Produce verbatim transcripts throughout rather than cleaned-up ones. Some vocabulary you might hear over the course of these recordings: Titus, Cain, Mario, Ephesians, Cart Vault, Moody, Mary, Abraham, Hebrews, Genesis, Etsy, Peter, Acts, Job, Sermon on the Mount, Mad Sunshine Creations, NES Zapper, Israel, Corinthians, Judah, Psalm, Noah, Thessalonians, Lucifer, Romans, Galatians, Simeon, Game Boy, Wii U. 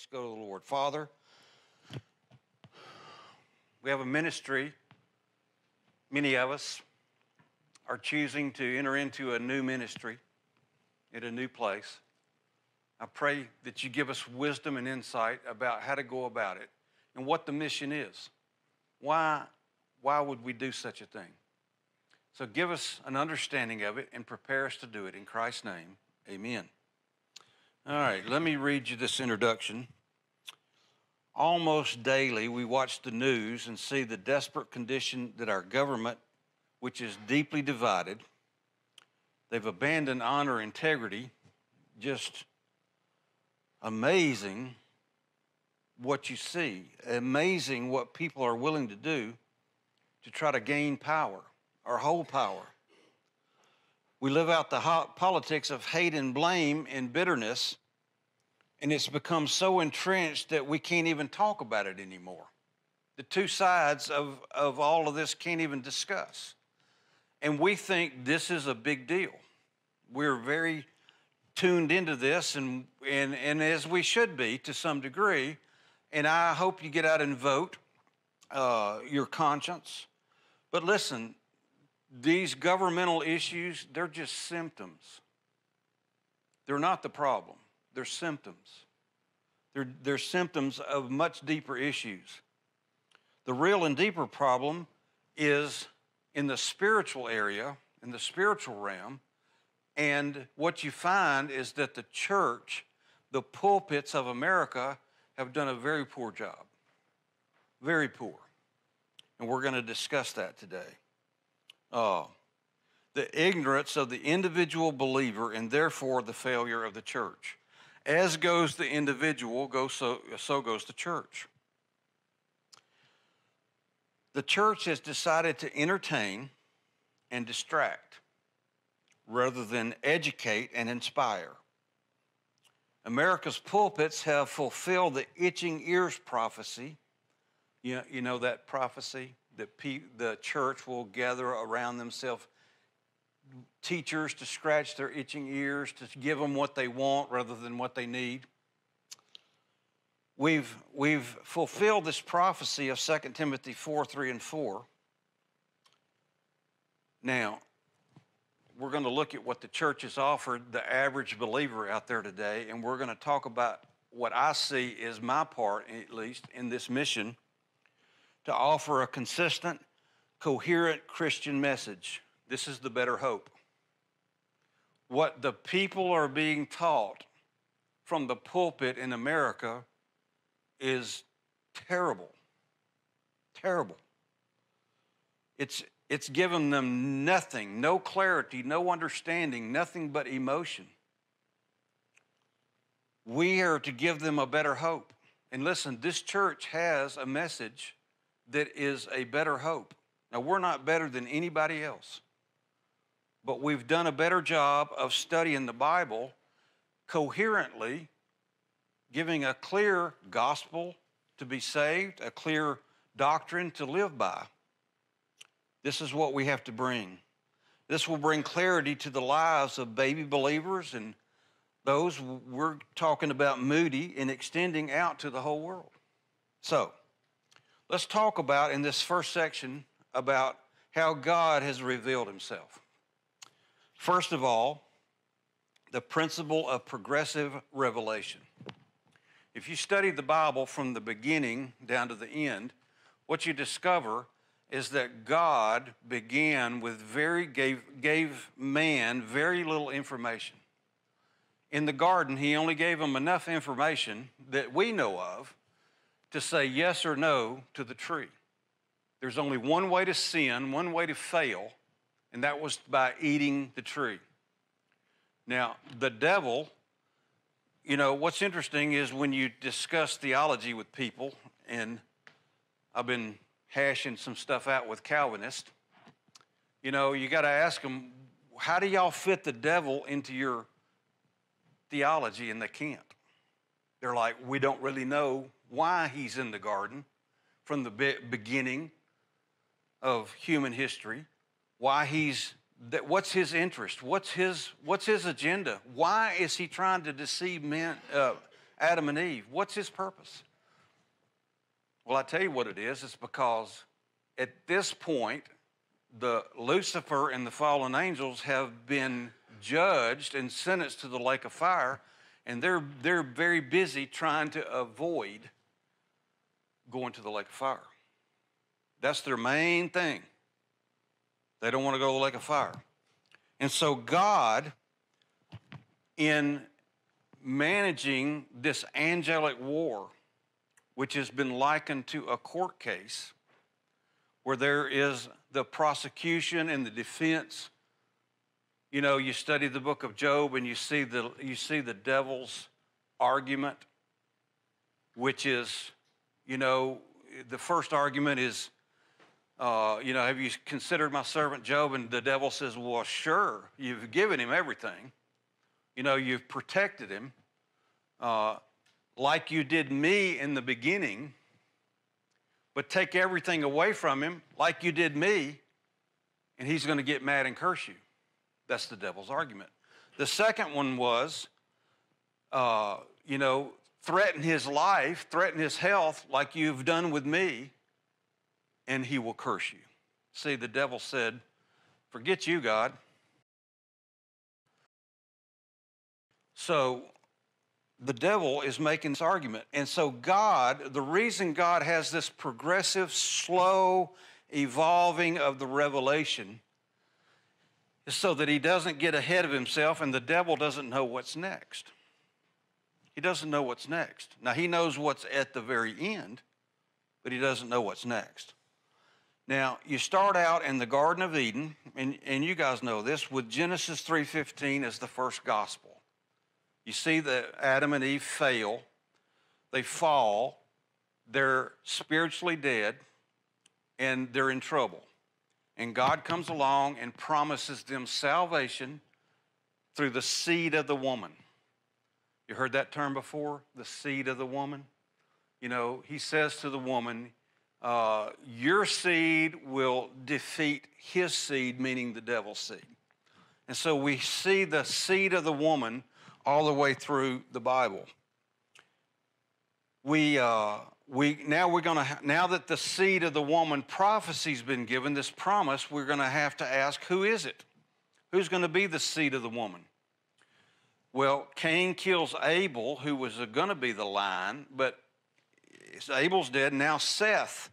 Let's go to the Lord. Father, we have a ministry. Many of us are choosing to enter into a new ministry at a new place. I pray that you give us wisdom and insight about how to go about it and what the mission is. Why, why would we do such a thing? So give us an understanding of it and prepare us to do it. In Christ's name, amen. All right, let me read you this introduction. Almost daily, we watch the news and see the desperate condition that our government, which is deeply divided, they've abandoned honor, integrity, just amazing what you see, amazing what people are willing to do to try to gain power or hold power. We live out the hot politics of hate and blame and bitterness, and it's become so entrenched that we can't even talk about it anymore. The two sides of, of all of this can't even discuss. And we think this is a big deal. We're very tuned into this, and, and, and as we should be to some degree, and I hope you get out and vote uh, your conscience. But listen, these governmental issues, they're just symptoms. They're not the problem. They're symptoms. They're, they're symptoms of much deeper issues. The real and deeper problem is in the spiritual area, in the spiritual realm, and what you find is that the church, the pulpits of America, have done a very poor job, very poor. And we're going to discuss that today. Oh, the ignorance of the individual believer and therefore the failure of the church. As goes the individual, go so, so goes the church. The church has decided to entertain and distract rather than educate and inspire. America's pulpits have fulfilled the itching ears prophecy. You know, you know that prophecy? That the church will gather around themselves teachers to scratch their itching ears, to give them what they want rather than what they need. We've, we've fulfilled this prophecy of Second Timothy four, three, and four. Now, we're going to look at what the church has offered the average believer out there today, and we're going to talk about what I see is my part, at least, in this mission to offer a consistent, coherent Christian message. This is the better hope. What the people are being taught from the pulpit in America is terrible, terrible. It's, it's given them nothing, no clarity, no understanding, nothing but emotion. We are to give them a better hope. And listen, this church has a message that is a better hope. Now, we're not better than anybody else, but we've done a better job of studying the Bible coherently, giving a clear gospel to be saved, a clear doctrine to live by. This is what we have to bring. This will bring clarity to the lives of baby believers and those we're talking about Moody and extending out to the whole world. So, let's talk about in this first section about how God has revealed himself. First of all, the principle of progressive revelation. If you study the Bible from the beginning down to the end, what you discover is that God began with very, gave, gave man very little information. In the garden, he only gave him enough information that we know of to say yes or no to the tree. There's only one way to sin, one way to fail, and that was by eating the tree. Now, the devil, you know, what's interesting is when you discuss theology with people, and I've been hashing some stuff out with Calvinists, you know, you got to ask them, how do y'all fit the devil into your theology? And they can't. They're like, we don't really know why he's in the garden from the be beginning of human history, why he's, that, what's his interest, what's his, what's his agenda, why is he trying to deceive men, uh, Adam and Eve. What's his purpose? Well, I tell you what it is. It's because at this point, the Lucifer and the fallen angels have been judged and sentenced to the lake of fire, and they're, they're very busy trying to avoid going to the lake of fire. That's their main thing. They don't want to go to the lake of fire. And so God, in managing this angelic war, which has been likened to a court case where there is the prosecution and the defense. You know, you study the book of Job and you see the, you see the devil's argument, which is, you know, the first argument is, uh, you know, have you considered my servant Job? And the devil says, well, sure, you've given him everything. You know, you've protected him uh, like you did me in the beginning, but take everything away from him like you did me, and he's going to get mad and curse you. That's the devil's argument. The second one was, uh, you know, threaten his life, threaten his health like you've done with me, and he will curse you. See, the devil said, forget you, God. So the devil is making this argument. And so God, the reason God has this progressive, slow evolving of the revelation is so that he doesn't get ahead of himself and the devil doesn't know what's next. He doesn't know what's next. Now, he knows what's at the very end, but he doesn't know what's next. Now, you start out in the Garden of Eden, and, and you guys know this, with Genesis three fifteen as the first gospel. You see that Adam and Eve fail. They fall. They're spiritually dead, and they're in trouble. And God comes along and promises them salvation through the seed of the woman. You heard that term before, the seed of the woman? You know, he says to the woman, uh, your seed will defeat his seed, meaning the devil's seed. And so we see the seed of the woman all the way through the Bible. We, uh, we, now, we're gonna, now that the seed of the woman prophecy's been given, this promise, we're going to have to ask, who is it? Who's going to be the seed of the woman? Well, Cain kills Abel, who was going to be the line, but Abel's dead. Now Seth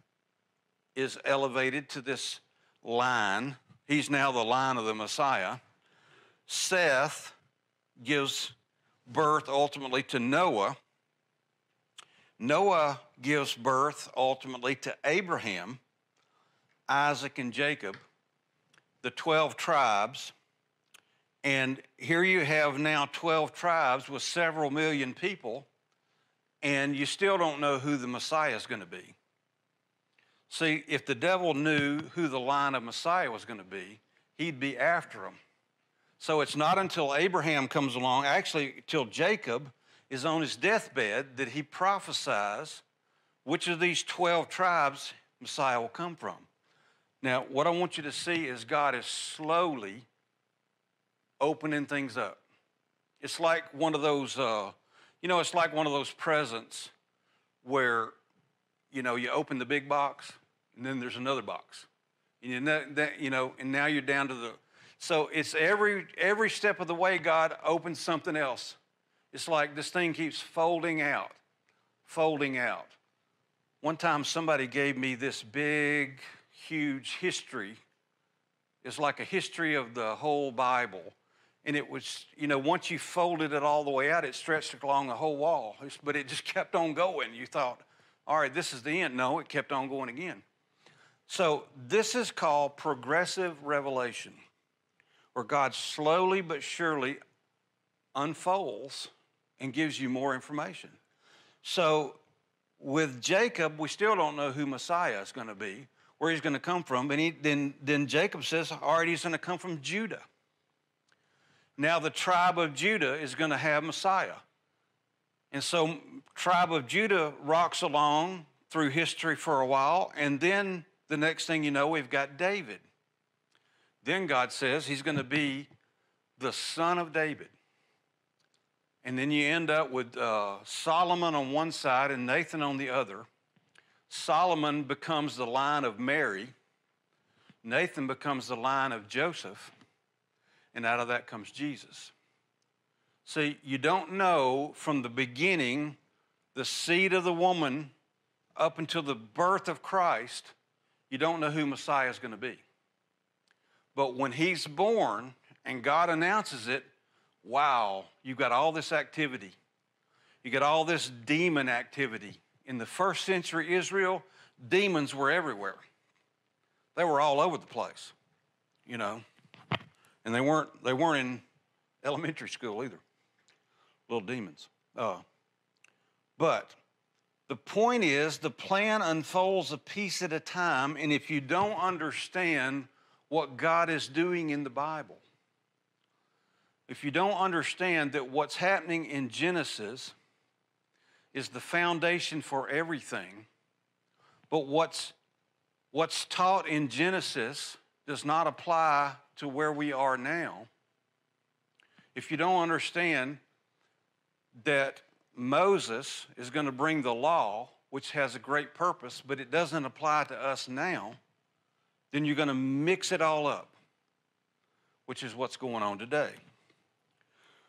is elevated to this line. He's now the line of the Messiah. Seth gives birth ultimately to Noah. Noah gives birth ultimately to Abraham, Isaac, and Jacob, the twelve tribes. And here you have now twelve tribes with several million people, and you still don't know who the Messiah is going to be. See, if the devil knew who the line of Messiah was going to be, he'd be after them. So it's not until Abraham comes along, actually till Jacob is on his deathbed, that he prophesies which of these twelve tribes Messiah will come from. Now, what I want you to see is God is slowly opening things up. It's like one of those, uh, you know, it's like one of those presents where, you know, you open the big box and then there's another box. And you know, that, you know, and now you're down to the, so it's every, every step of the way God opens something else. It's like this thing keeps folding out, folding out. One time somebody gave me this big, huge history. It's like a history of the whole Bible. And it was, you know, once you folded it all the way out, it stretched along the whole wall. But it just kept on going. You thought, all right, this is the end. No, it kept on going again. So this is called progressive revelation, where God slowly but surely unfolds and gives you more information. So with Jacob, we still don't know who Messiah is going to be, where he's going to come from. And he, then, then Jacob says, all right, he's going to come from Judah. Now the tribe of Judah is going to have Messiah. And so tribe of Judah rocks along through history for a while, and then the next thing you know, we've got David. Then God says he's going to be the son of David. And then you end up with uh, Solomon on one side and Nathan on the other. Solomon becomes the line of Mary. Nathan becomes the line of Joseph. And out of that comes Jesus. See, you don't know from the beginning, the seed of the woman, up until the birth of Christ, you don't know who Messiah is going to be. But when he's born and God announces it, wow, you've got all this activity. You got all this demon activity. In the first century Israel, demons were everywhere. They were all over the place, you know. And they weren't, they weren't in elementary school either, little demons. Uh, but the point is, the plan unfolds a piece at a time, and if you don't understand what God is doing in the Bible, if you don't understand that what's happening in Genesis is the foundation for everything, but what's, what's taught in Genesis does not apply to where we are now, if you don't understand that Moses is going to bring the law, which has a great purpose, but it doesn't apply to us now, then you're going to mix it all up, which is what's going on today.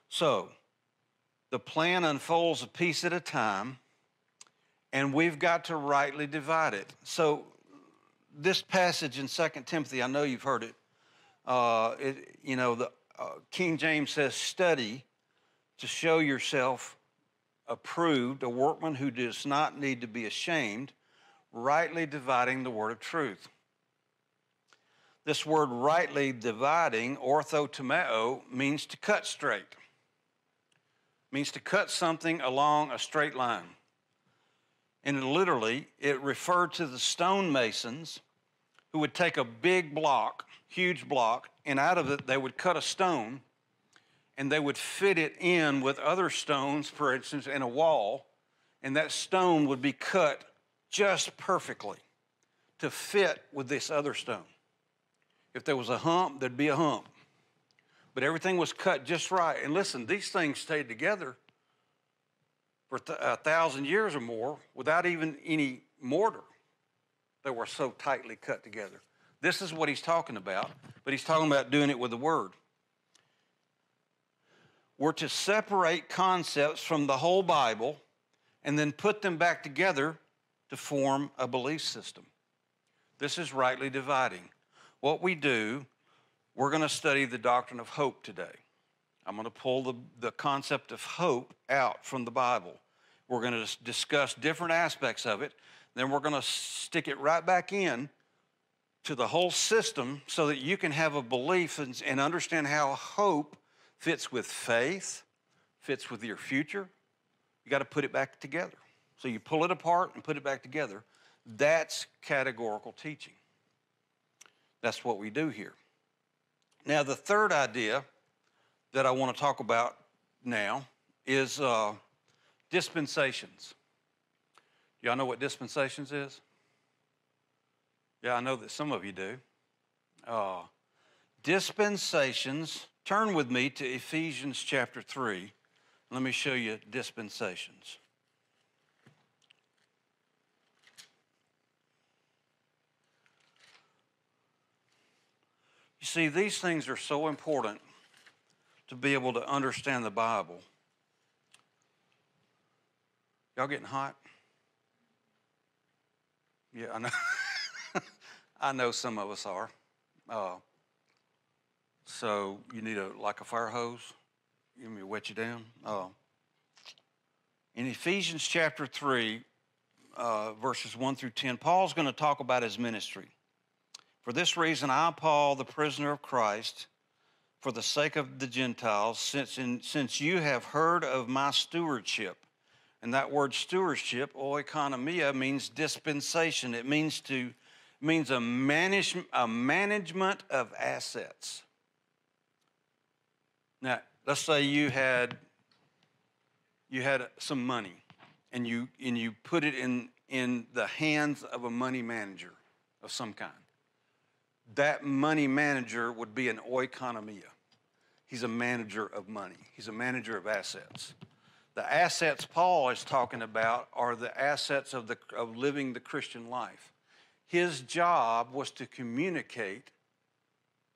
So the plan unfolds a piece at a time, and we've got to rightly divide it. So this passage in Second Timothy, I know you've heard it. Uh, it you know, the uh, King James says, study to show yourself approved, a workman who does not need to be ashamed, rightly dividing the word of truth. This word rightly dividing, orthotomeo, means to cut straight. Means to cut something along a straight line. And it literally, it referred to the stonemasons who would take a big block, huge block, and out of it they would cut a stone, and they would fit it in with other stones, for instance, in a wall, and that stone would be cut just perfectly to fit with this other stone. If there was a hump, there'd be a hump. But everything was cut just right. And listen, these things stayed together for a thousand years or more without even any mortar. They were so tightly cut together. This is what he's talking about, but he's talking about doing it with the word. We're to separate concepts from the whole Bible and then put them back together to form a belief system. This is rightly dividing. What we do, we're going to study the doctrine of hope today. I'm going to pull the, the concept of hope out from the Bible. We're going to discuss different aspects of it. Then we're going to stick it right back in to the whole system so that you can have a belief and, and understand how hope fits with faith, fits with your future. You got to put it back together. So you pull it apart and put it back together. That's categorical teaching. That's what we do here. Now, the third idea that I want to talk about now is uh, dispensations. Y'all know what dispensations is? Yeah, I know that some of you do. Uh, dispensations, turn with me to Ephesians chapter three. Let me show you dispensations. You see, these things are so important to be able to understand the Bible. Y'all getting hot? Yeah, I know. I know some of us are. Uh, so you need a like a fire hose. You want me to wet you down? Uh, in Ephesians chapter three, uh, verses one through ten, Paul's going to talk about his ministry. For this reason, I, Paul, the prisoner of Christ, for the sake of the Gentiles, since, in, since you have heard of my stewardship. And that word stewardship, oikonomia, means dispensation. It means to means a, manage, a management of assets. Now, let's say you had you had some money, and you and you put it in in the hands of a money manager of some kind. That money manager would be an oikonomia. He's a manager of money. He's a manager of assets. The assets Paul is talking about are the assets of, the, of living the Christian life. His job was to communicate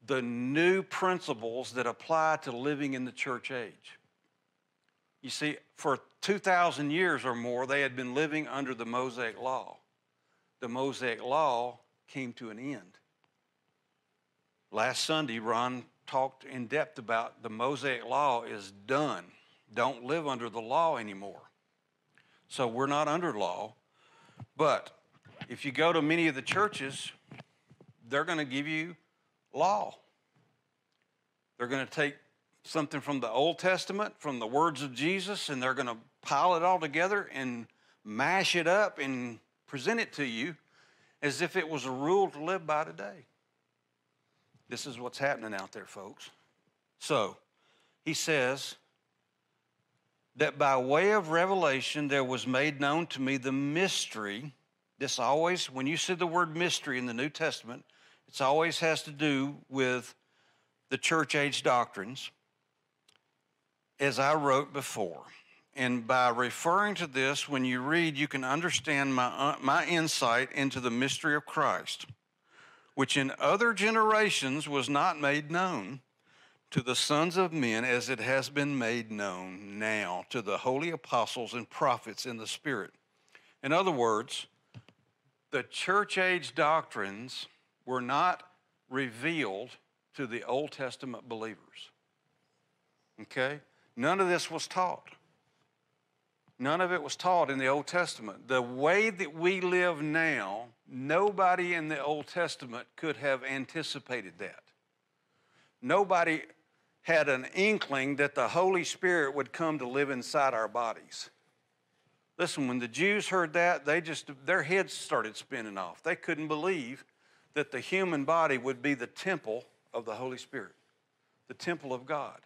the new principles that apply to living in the church age. You see, for two thousand years or more, they had been living under the Mosaic Law. The Mosaic Law came to an end. Last Sunday, Ron talked in depth about the Mosaic Law is done. Don't live under the law anymore. So we're not under law. But if you go to many of the churches, they're going to give you law. They're going to take something from the Old Testament, from the words of Jesus, and they're going to pile it all together and mash it up and present it to you as if it was a rule to live by today. This is what's happening out there, folks. So he says that by way of revelation, there was made known to me the mystery. This always, when you see the word mystery in the New Testament, it always has to do with the church age doctrines, as I wrote before. And by referring to this, when you read, you can understand my, uh, my insight into the mystery of Christ, which in other generations was not made known to the sons of men as it has been made known now to the holy apostles and prophets in the Spirit. In other words, the church age doctrines were not revealed to the Old Testament believers, okay? None of this was taught. None of it was taught in the Old Testament. The way that we live now, nobody in the Old Testament could have anticipated that. Nobody had an inkling that the Holy Spirit would come to live inside our bodies. Listen, when the Jews heard that, they just, their heads started spinning off. They couldn't believe that the human body would be the temple of the Holy Spirit, the temple of God,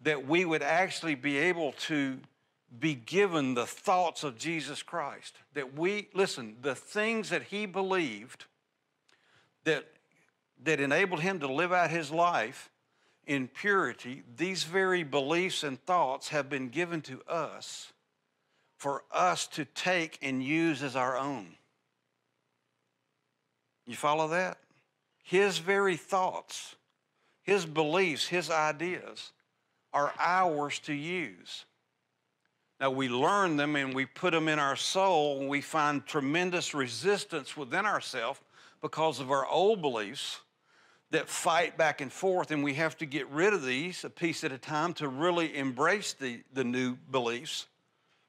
that we would actually be able to be given the thoughts of Jesus Christ, that we, listen, the things that he believed that, that enabled him to live out his life in purity, these very beliefs and thoughts have been given to us for us to take and use as our own. You follow that? His very thoughts, his beliefs, his ideas are ours to use. Now, we learn them and we put them in our soul, and we find tremendous resistance within ourselves because of our old beliefs that fight back and forth, and we have to get rid of these a piece at a time to really embrace the, the new beliefs,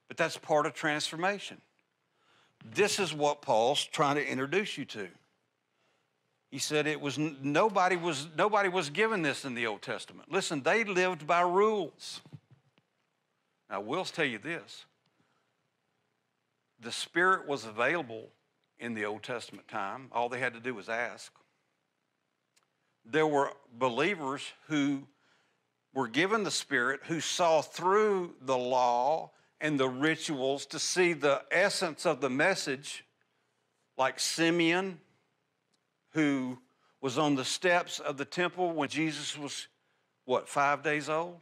but that's part of transformation. This is what Paul's trying to introduce you to. He said it was nobody was nobody was given this in the Old Testament. Listen, they lived by rules. Now, I will tell you this. The Spirit was available in the Old Testament time. All they had to do was ask. There were believers who were given the Spirit, who saw through the law and the rituals to see the essence of the message, like Simeon, who was on the steps of the temple when Jesus was, what, five days old?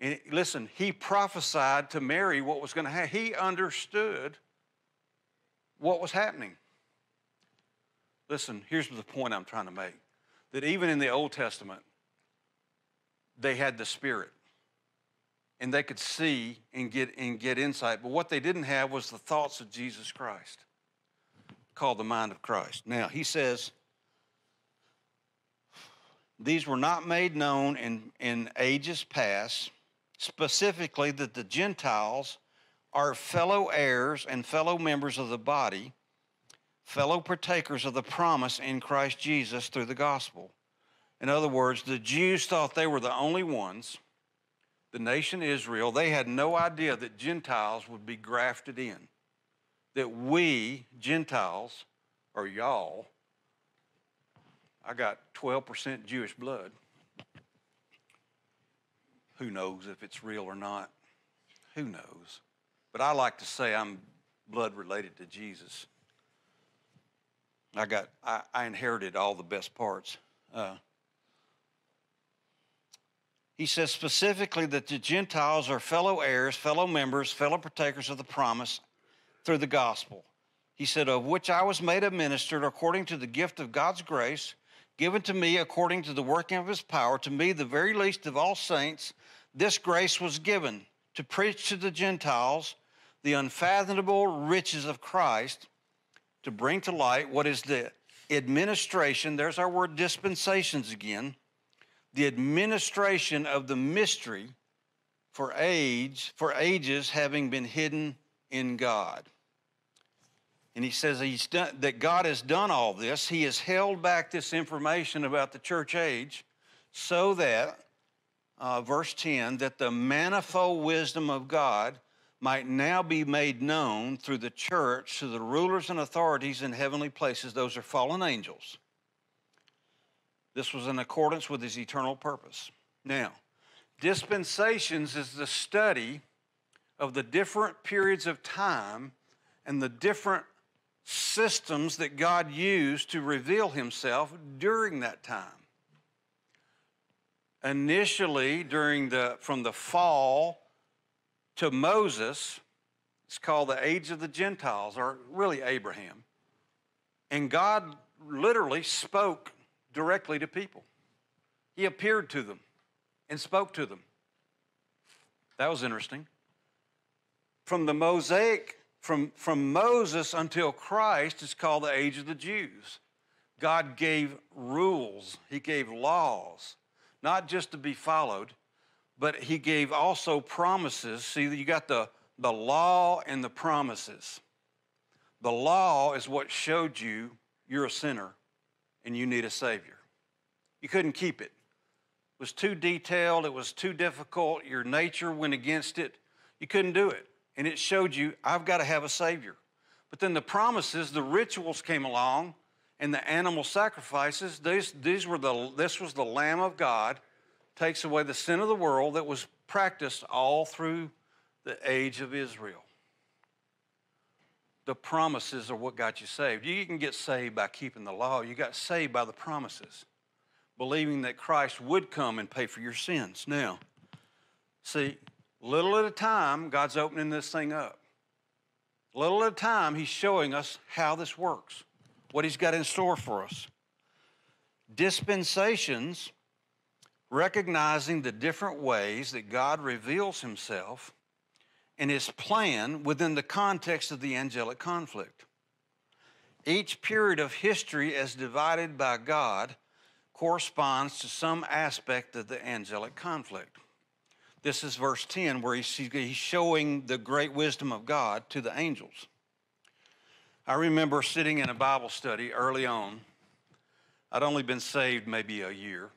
And listen, he prophesied to Mary what was going to happen. He understood what was happening. Listen, here's the point I'm trying to make, that even in the Old Testament, they had the Spirit, and they could see and get, and get insight. But what they didn't have was the thoughts of Jesus Christ, called the mind of Christ. Now, he says, these were not made known in, in ages past, specifically that the Gentiles are fellow heirs and fellow members of the body, fellow partakers of the promise in Christ Jesus through the gospel. In other words, the Jews thought they were the only ones, the nation Israel, they had no idea that Gentiles would be grafted in, that we, Gentiles, or y'all, I got twelve percent Jewish blood. Who knows if it's real or not? Who knows? But I like to say I'm blood related to Jesus. I got, I, I inherited all the best parts. Uh, He says specifically that the Gentiles are fellow heirs, fellow members, fellow partakers of the promise through the gospel. He said, of which I was made a minister according to the gift of God's grace, given to me according to the working of his power, to me the very least of all saints, this grace was given to preach to the Gentiles the unfathomable riches of Christ, to bring to light what is the administration, there's our word dispensations again, the administration of the mystery for age, for ages having been hidden in God. And he says he's done, that God has done all this. He has held back this information about the church age so that, uh, verse ten, that the manifold wisdom of God might now be made known through the church to the rulers and authorities in heavenly places. Those are fallen angels. This was in accordance with his eternal purpose. Now, dispensations is the study of the different periods of time and the different systems that God used to reveal himself during that time. Initially, during the from the fall to Moses, it's called the age of the Gentiles, or really Abraham. And God literally spoke directly to people. He appeared to them and spoke to them. That was interesting. From the Mosaic, from, from Moses until Christ, it's called the age of the Jews. God gave rules. He gave laws, not just to be followed, but he gave also promises. See, you got the, the law and the promises. The law is what showed you you're a sinner and you need a Savior. You couldn't keep it. It was too detailed. It was too difficult. Your nature went against it. You couldn't do it. And it showed you, I've got to have a Savior. But then the promises, the rituals came along, and the animal sacrifices, these, these were the, this was the Lamb of God, takes away the sin of the world, that was practiced all through the age of Israel. The promises are what got you saved. You can get saved by keeping the law. You got saved by the promises, believing that Christ would come and pay for your sins. Now, see, little at a time, God's opening this thing up. Little at a time, he's showing us how this works, what he's got in store for us. Dispensations, recognizing the different ways that God reveals himself and his plan within the context of the angelic conflict. Each period of history as divided by God corresponds to some aspect of the angelic conflict. This is verse ten, where he's showing the great wisdom of God to the angels. I remember sitting in a Bible study early on. I'd only been saved maybe a year.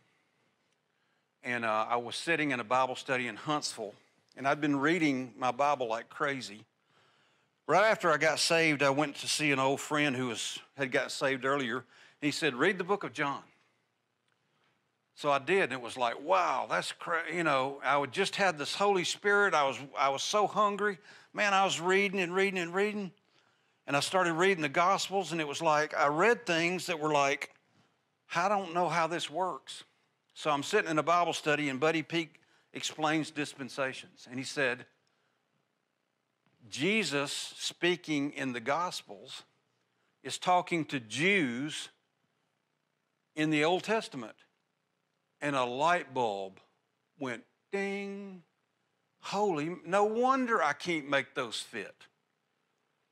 And uh, I was sitting in a Bible study in Huntsville, and I'd been reading my Bible like crazy. Right after I got saved, I went to see an old friend who was, had gotten saved earlier, and he said, read the book of John. So I did, and it was like, wow, that's crazy. You know, I would just had this Holy Spirit. I was, I was so hungry. Man, I was reading and reading and reading, and I started reading the Gospels, and it was like I read things that were like, I don't know how this works. So I'm sitting in a Bible study, and Buddy Peak explains dispensations. And he said, Jesus speaking in the Gospels is talking to Jews in the Old Testament. And a light bulb went ding. Holy, no wonder I can't make those fit.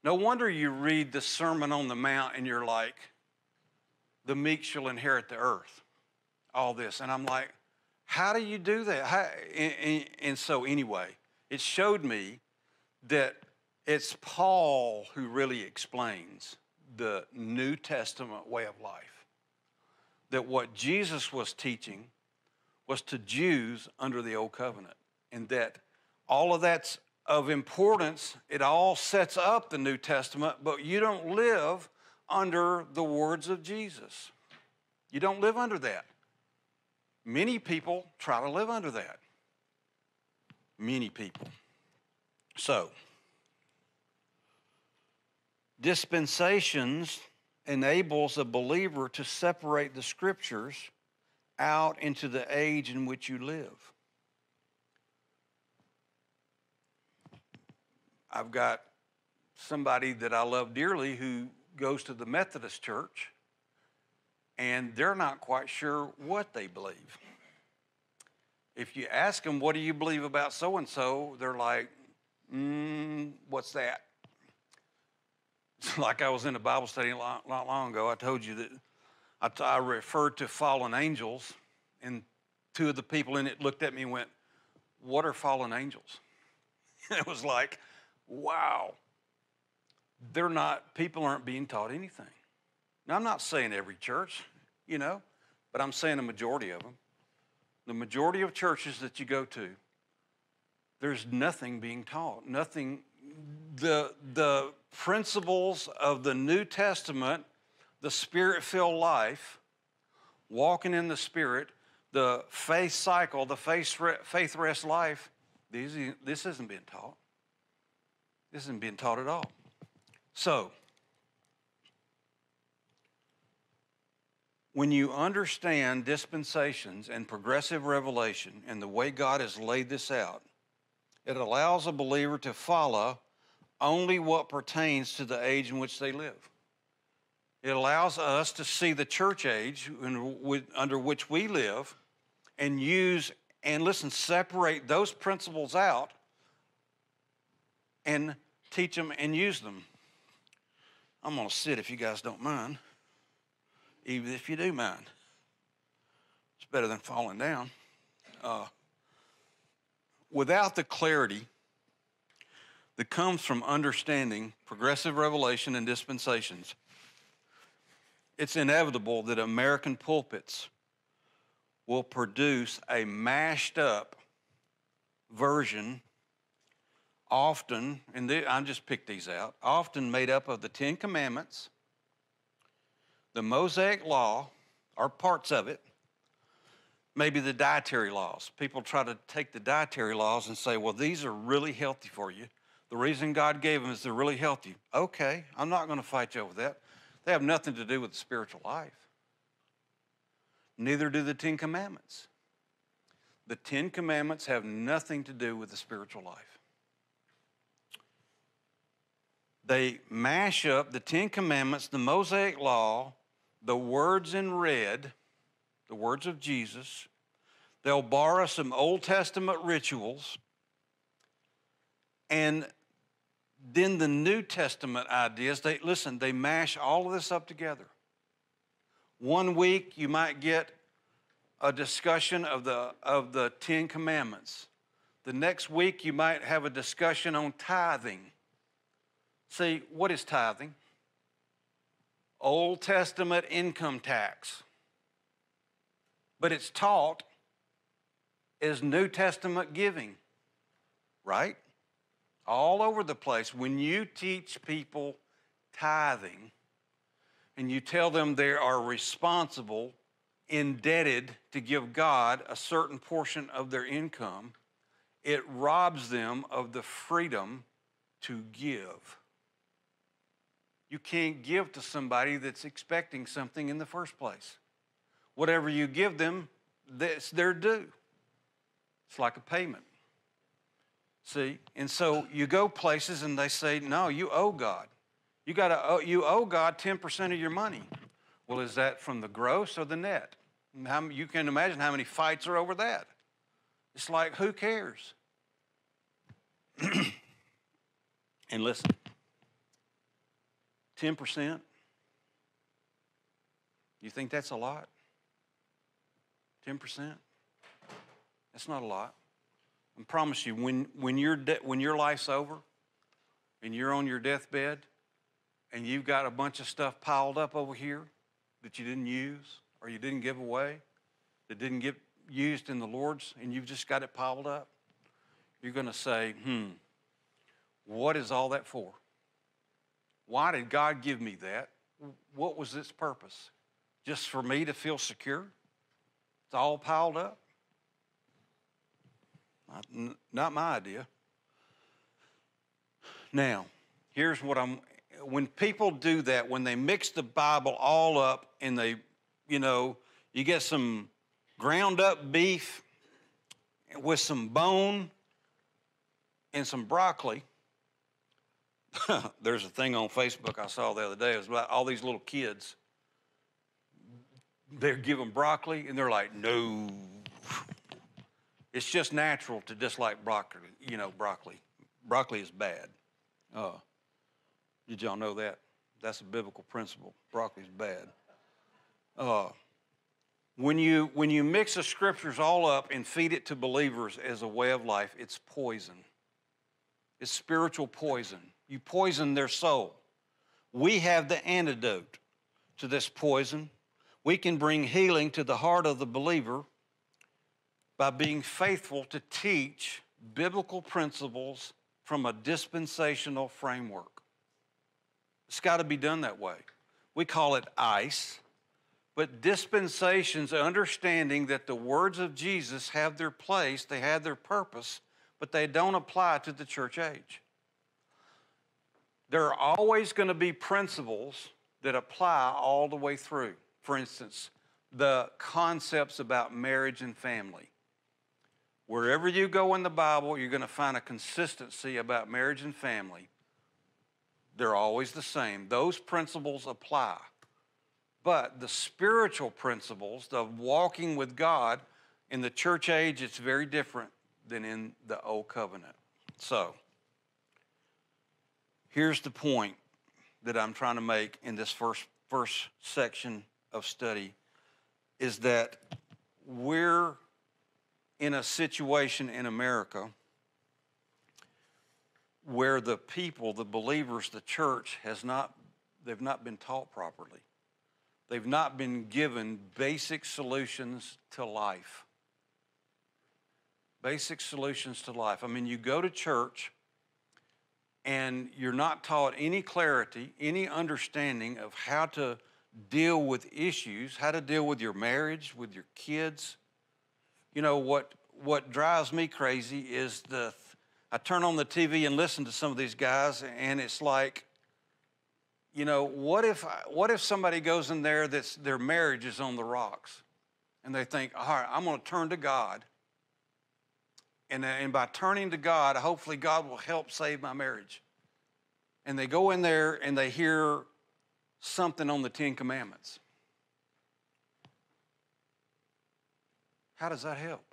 No wonder you read the Sermon on the Mount and you're like, the meek shall inherit the earth. All this, and I'm like, how do you do that? How? And, and, and so anyway, it showed me that it's Paul who really explains the New Testament way of life, that what Jesus was teaching was to Jews under the Old Covenant, and that all of that's of importance. It all sets up the New Testament, but you don't live under the words of Jesus. You don't live under that. Many people try to live under that. Many people. So, dispensations enables a believer to separate the scriptures out into the age in which you live. I've got somebody that I love dearly who goes to the Methodist church, and they're not quite sure what they believe. If you ask them, what do you believe about so-and-so? They're like, mm, what's that? It's like I was in a Bible study not long ago. I told you that I, t I referred to fallen angels, and two of the people in it looked at me and went, what are fallen angels? It was like, wow, they're not, people aren't being taught anything. Now, I'm not saying every church, you know, but I'm saying a majority of them. The majority of churches that you go to, there's nothing being taught, nothing. The, the principles of the New Testament, the Spirit-filled life, walking in the Spirit, the faith cycle, the faith, re, faith rest life, these, this isn't being taught. This isn't being taught at all. So, when you understand dispensations and progressive revelation and the way God has laid this out, it allows a believer to follow only what pertains to the age in which they live. It allows us to see the church age in, under which we live and use and, listen, separate those principles out and teach them and use them. I'm going to sit if you guys don't mind. Even if you do mind, it's better than falling down. Uh, without the clarity that comes from understanding progressive revelation and dispensations, it's inevitable that American pulpits will produce a mashed up version, often, and I just picked these out, often made up of the Ten Commandments, the Mosaic Law, or parts of it, maybe the dietary laws. People try to take the dietary laws and say, well, these are really healthy for you. The reason God gave them is they're really healthy. Okay, I'm not going to fight you over that. They have nothing to do with the spiritual life. Neither do the Ten Commandments. The Ten Commandments have nothing to do with the spiritual life. They mash up the Ten Commandments, the Mosaic Law, the words in red, the words of Jesus. They'll borrow some Old Testament rituals. And then the New Testament ideas, they, listen, they mash all of this up together. One week you might get a discussion of the, of the Ten Commandments. The next week you might have a discussion on tithing. See, what is tithing? Old Testament income tax. But it's taught as New Testament giving, right? All over the place. When you teach people tithing and you tell them they are responsible, indebted to give God a certain portion of their income, it robs them of the freedom to give. You can't give to somebody that's expecting something in the first place. Whatever you give them, that's their due. It's like a payment. See? And so you go places and they say, no, you owe God. You gotta, you owe God ten percent of your money. Well, is that from the gross or the net? And how, you can imagine how many fights are over that. It's like, who cares? And listen, ten percent? You think that's a lot? ten percent? That's not a lot. I promise you, when, when, you're when your life's over and you're on your deathbed and you've got a bunch of stuff piled up over here that you didn't use or you didn't give away, that didn't get used in the Lord's, and you've just got it piled up, you're going to say, hmm, what is all that for? Why did God give me that? What was its purpose? Just for me to feel secure? It's all piled up? Not, not my idea. Now, here's what I'm, when people do that, when they mix the Bible all up and they, you know, you get some ground up beef with some bone and some broccoli, There's a thing on Facebook I saw the other day. It was about all these little kids. They're given broccoli, and they're like, no. It's just natural to dislike broccoli. You know, broccoli. Broccoli is bad. Uh, did y'all know that? That's a biblical principle. Broccoli is bad. Uh, when you, when you mix the scriptures all up and feed it to believers as a way of life, it's poison. It's spiritual poison. You poison their soul. We have the antidote to this poison. We can bring healing to the heart of the believer by being faithful to teach biblical principles from a dispensational framework. It's got to be done that way. We call it ICE, but dispensations, understanding that the words of Jesus have their place, they have their purpose, but they don't apply to the church age. There are always going to be principles that apply all the way through. For instance, the concepts about marriage and family. Wherever you go in the Bible, you're going to find a consistency about marriage and family. They're always the same. Those principles apply. But the spiritual principles of walking with God in the church age, it's very different than in the old covenant. So here's the point that I'm trying to make in this first, first section of study, is that we're in a situation in America where the people, the believers, the church has not, they've not been taught properly. They've not been given basic solutions to life. Basic solutions to life. I mean, you go to church and you're not taught any clarity, any understanding of how to deal with issues, how to deal with your marriage, with your kids. You know, what, what drives me crazy is the, I turn on the T V and listen to some of these guys, and it's like, you know, what if, what if somebody goes in there that's, their marriage is on the rocks, and they think, all right, I'm going to turn to God. And, and by turning to God, hopefully God will help save my marriage. And they go in there and they hear something on the Ten Commandments. How does that help?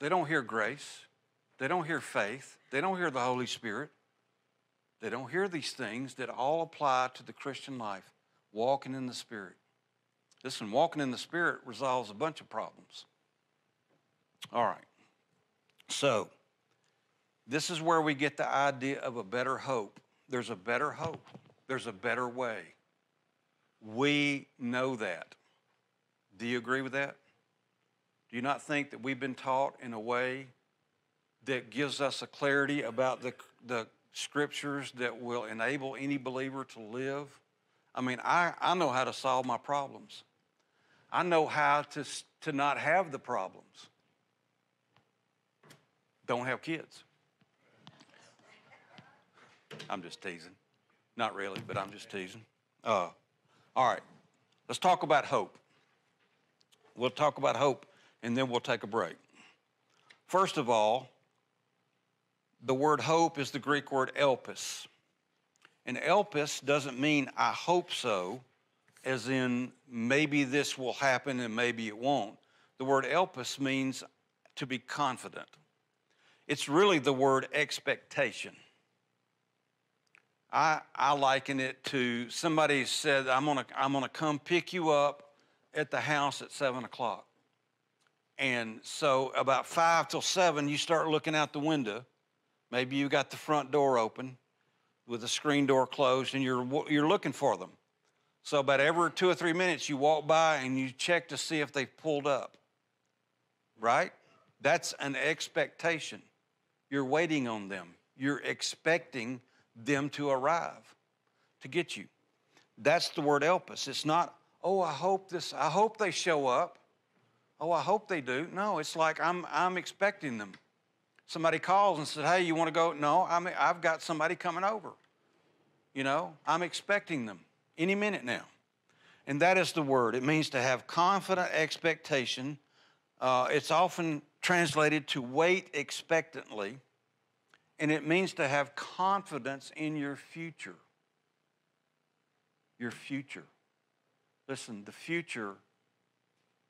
They don't hear grace. They don't hear faith. They don't hear the Holy Spirit. They don't hear these things that all apply to the Christian life, walking in the Spirit. Listen, walking in the Spirit resolves a bunch of problems. All right, so this is where we get the idea of a better hope. There's a better hope. There's a better way. We know that. Do you agree with that? Do you not think that we've been taught in a way that gives us a clarity about the, the scriptures that will enable any believer to live? I mean, I, I know how to solve my problems. I know how to, to not have the problems. Don't have kids. I'm just teasing. Not really, but I'm just teasing. Uh, all right, let's talk about hope. We'll talk about hope, and then we'll take a break. First of all, the word hope is the Greek word elpis. And elpis doesn't mean I hope so, as in maybe this will happen and maybe it won't. The word elpis means to be confident. It's really the word expectation. I, I liken it to somebody said, I'm gonna, I'm gonna come pick you up at the house at seven o'clock. And so about five till seven, you start looking out the window. Maybe you got the front door open with the screen door closed, and you're, you're looking for them. So about every two or three minutes, you walk by and you check to see if they've pulled up, right? That's an expectation. You're waiting on them. You're expecting them to arrive, to get you. That's the word elpis. It's not, oh, I hope this, I hope they show up. Oh, I hope they do. No, it's like I'm, I'm expecting them. Somebody calls and says, hey, you want to go? No, I'm, I've got somebody coming over. You know, I'm expecting them any minute now. And that is the word. It means to have confident expectation. Uh, it's often translated to wait expectantly, and it means to have confidence in your future. Your future. Listen, the future,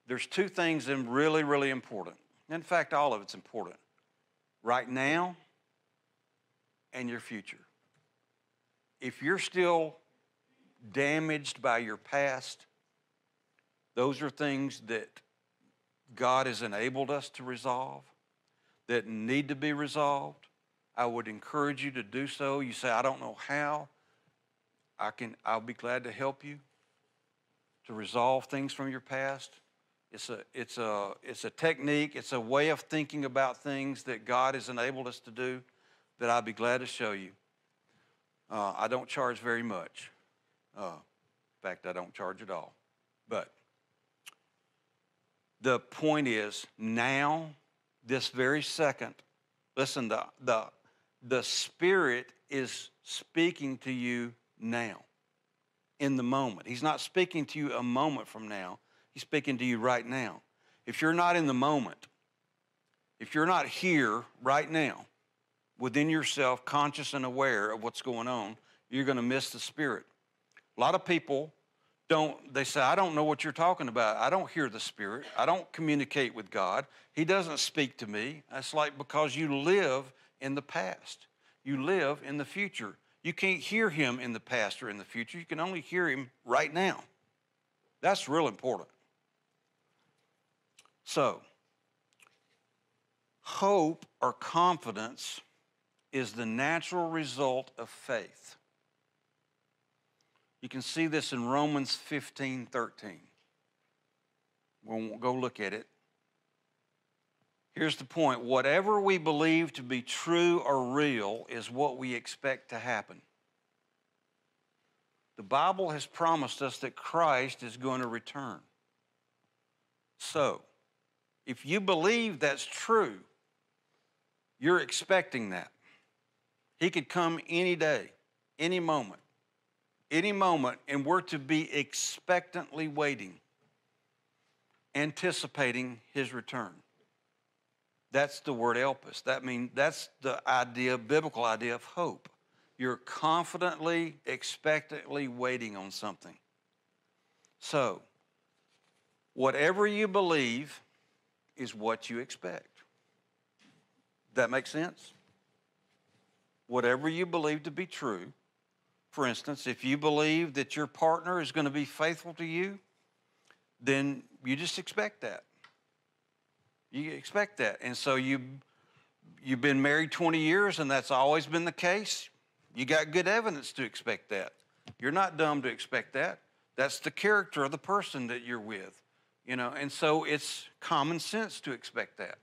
there's two things that are really, really important. In fact, all of it's important. Right now and your future. If you're still damaged by your past, those are things that God has enabled us to resolve, that need to be resolved. I would encourage you to do so. You say, I don't know how. I can, I'll be glad to help you to resolve things from your past. It's a, it's a, it's a technique. It's a way of thinking about things that God has enabled us to do that I'll be glad to show you. Uh, I don't charge very much. Uh, in fact, I don't charge at all. But the point is now, this very second, listen, the, the, the Spirit is speaking to you now, in the moment. He's not speaking to you a moment from now. He's speaking to you right now. If you're not in the moment, if you're not here right now, within yourself, conscious and aware of what's going on, you're going to miss the Spirit. A lot of people don't, they say, I don't know what you're talking about. I don't hear the Spirit. I don't communicate with God. He doesn't speak to me. That's like because you live in the past. You live in the future. You can't hear Him in the past or in the future. You can only hear Him right now. That's real important. So, hope or confidence is the natural result of faith. You can see this in Romans fifteen thirteen. We'll go look at it. Here's the point. Whatever we believe to be true or real is what we expect to happen. The Bible has promised us that Christ is going to return. So, if you believe that's true, you're expecting that. He could come any day, any moment, any moment, and we're to be expectantly waiting, anticipating His return. That's the word elpis. That means that's the idea, biblical idea of hope. You're confidently, expectantly waiting on something. So, whatever you believe is what you expect. That makes sense? Whatever you believe to be true, for instance, if you believe that your partner is going to be faithful to you, then you just expect that. You expect that. And so you, you've been married twenty years, and that's always been the case. You got good evidence to expect that. You're not dumb to expect that. That's the character of the person that you're with, you know. And so it's common sense to expect that.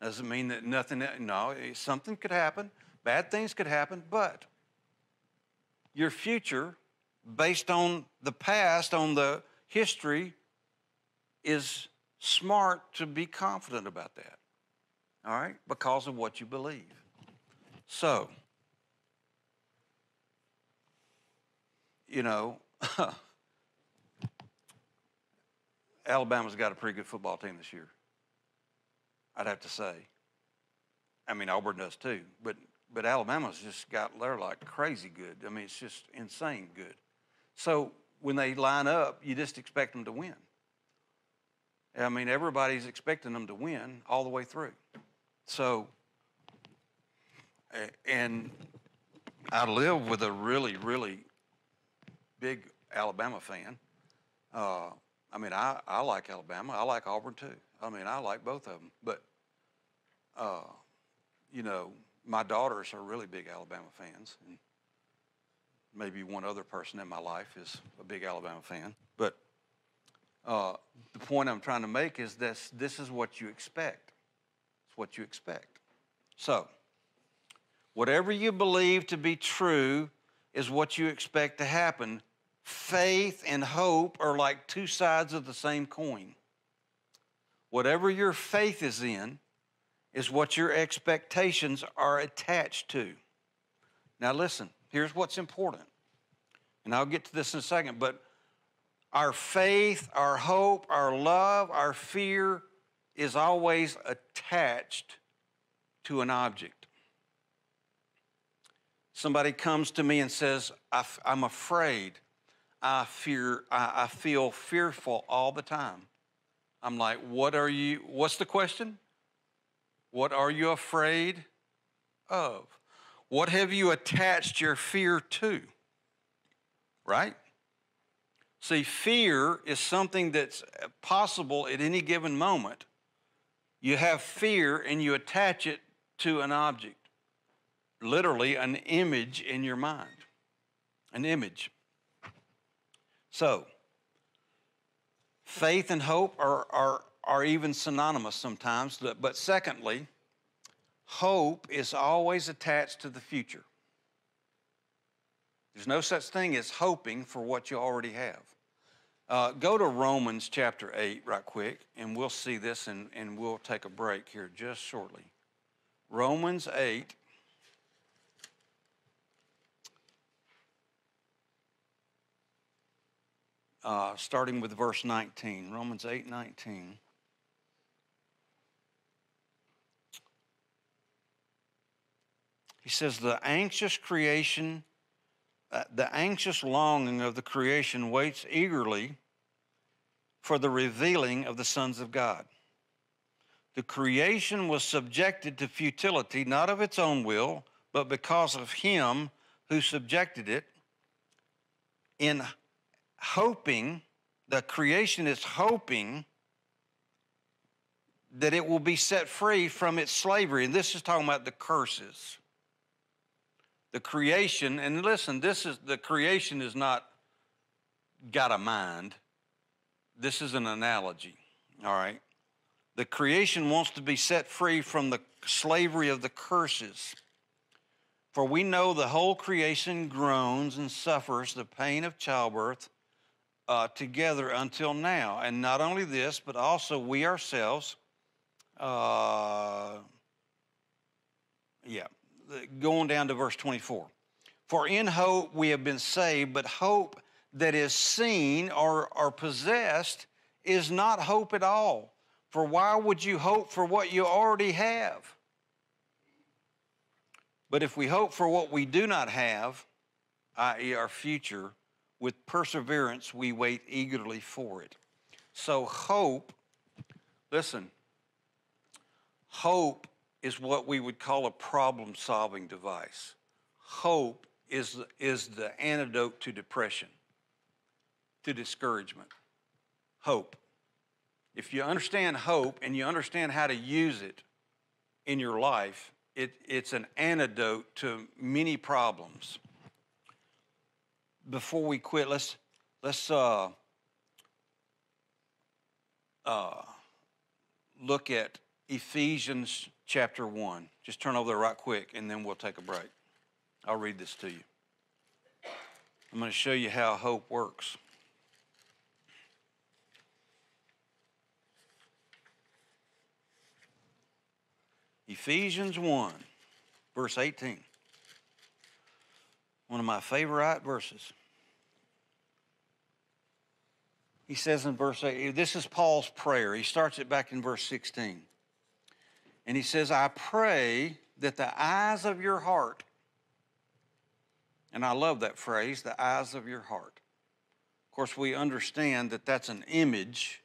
Doesn't mean that nothing, no, something could happen. Bad things could happen, but your future, based on the past, on the history, is smart to be confident about that, all right, because of what you believe. So, you know, Alabama's got a pretty good football team this year, I'd have to say. I mean, Auburn does too, but, but Alabama's just got, they're like crazy good. I mean, it's just insane good. So when they line up, you just expect them to win. I mean, everybody's expecting them to win all the way through. So, and I live with a really, really big Alabama fan. Uh, I mean, I, I like Alabama. I like Auburn, too. I mean, I like both of them. But, uh, you know, my daughters are really big Alabama fans. And maybe one other person in my life is a big Alabama fan. But Uh, the point I'm trying to make is this, this is what you expect. It's what you expect. So, whatever you believe to be true is what you expect to happen. Faith and hope are like two sides of the same coin. Whatever your faith is in is what your expectations are attached to. Now listen, here's what's important. And I'll get to this in a second, but our faith, our hope, our love, our fear is always attached to an object. Somebody comes to me and says, I, I'm afraid. I fear, I, I feel fearful all the time. I'm like, what are you, what's the question? What are you afraid of? What have you attached your fear to? Right? See, fear is something that's possible at any given moment. You have fear and you attach it to an object, literally an image in your mind, an image. So, faith and hope are, are, are even synonymous sometimes, but secondly, hope is always attached to the future. There's no such thing as hoping for what you already have. Uh, go to Romans chapter eight right quick, and we'll see this, and, and we'll take a break here just shortly. Romans eight. Uh, starting with verse nineteen, Romans eight nineteen. He says, the anxious creation, uh, the anxious longing of the creation waits eagerly for the revealing of the sons of God. The creation was subjected to futility, not of its own will, but because of him who subjected it, in hoping, the creation is hoping that it will be set free from its slavery. And this is talking about the curses. The creation, and listen, this is, the creation is not got a mind. This is an analogy, all right? The creation wants to be set free from the slavery of the curses. For we know the whole creation groans and suffers the pain of childbirth Uh, together until now. And not only this, but also we ourselves, uh, yeah, going down to verse twenty-four. For in hope we have been saved, but hope that is seen or, or possessed is not hope at all. For why would you hope for what you already have? But if we hope for what we do not have, that is our future, with perseverance, we wait eagerly for it. So hope, listen, hope is what we would call a problem-solving device. Hope is, is the antidote to depression, to discouragement. Hope. If you understand hope and you understand how to use it in your life, it, it's an antidote to many problems. Before we quit, let's let's uh, uh, look at Ephesians chapter one. Just turn over there right quick, and then we'll take a break. I'll read this to you. I'm going to show you how hope works. Ephesians one, verse eighteen. One of my favorite verses. He says in verse eight, this is Paul's prayer. He starts it back in verse sixteen. And he says, I pray that the eyes of your heart, and I love that phrase, the eyes of your heart. Of course, we understand that that's an image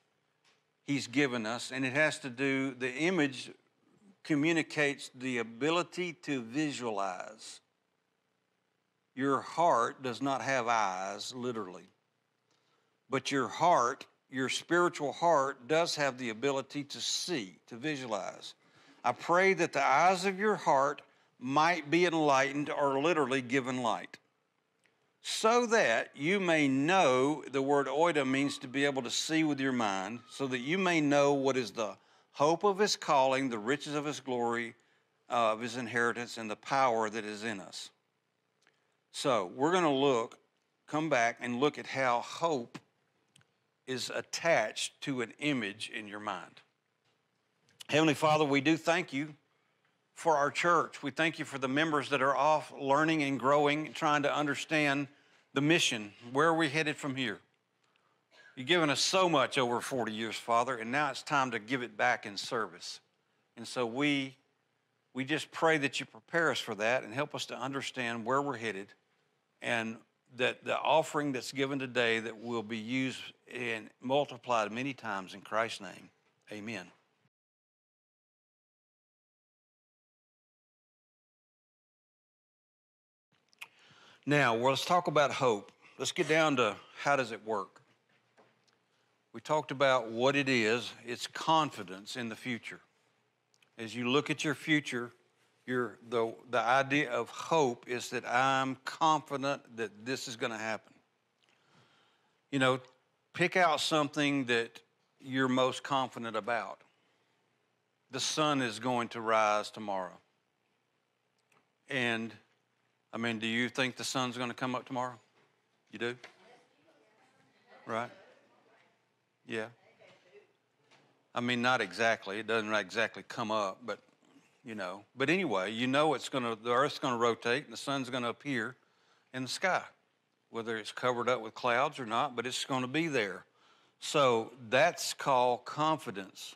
he's given us, and it has to do, the image communicates the ability to visualize. Your heart does not have eyes, literally. But your heart, your spiritual heart, does have the ability to see, to visualize. I pray that the eyes of your heart might be enlightened, or literally given light, so that you may know, the word oida means to be able to see with your mind, so that you may know what is the hope of his calling, the riches of his glory, uh, of his inheritance, and the power that is in us. So we're going to look, come back and look at how hope is attached to an image in your mind. Heavenly Father, we do thank you for our church. We thank you for the members that are off learning and growing, trying to understand the mission. Where are we headed from here? You've given us so much over forty years, Father, and now it's time to give it back in service. And so we we just pray that you prepare us for that and help us to understand where we're headed, and that the offering that's given today that will be used and multiplied many times in Christ's name. Amen. Now, well, let's talk about hope. Let's get down to how does it work. We talked about what it is. It's confidence in the future. As you look at your future, your, the, the idea of hope is that I'm confident that this is going to happen. You know, pick out something that you're most confident about. The sun is going to rise tomorrow. And I mean, do you think the sun's going to come up tomorrow? You do? Right? Yeah. I mean, not exactly. It doesn't exactly come up, but, you know. But anyway, you know it's going to, the earth's going to rotate and the sun's going to appear in the sky, whether it's covered up with clouds or not, but it's going to be there. So that's called confidence.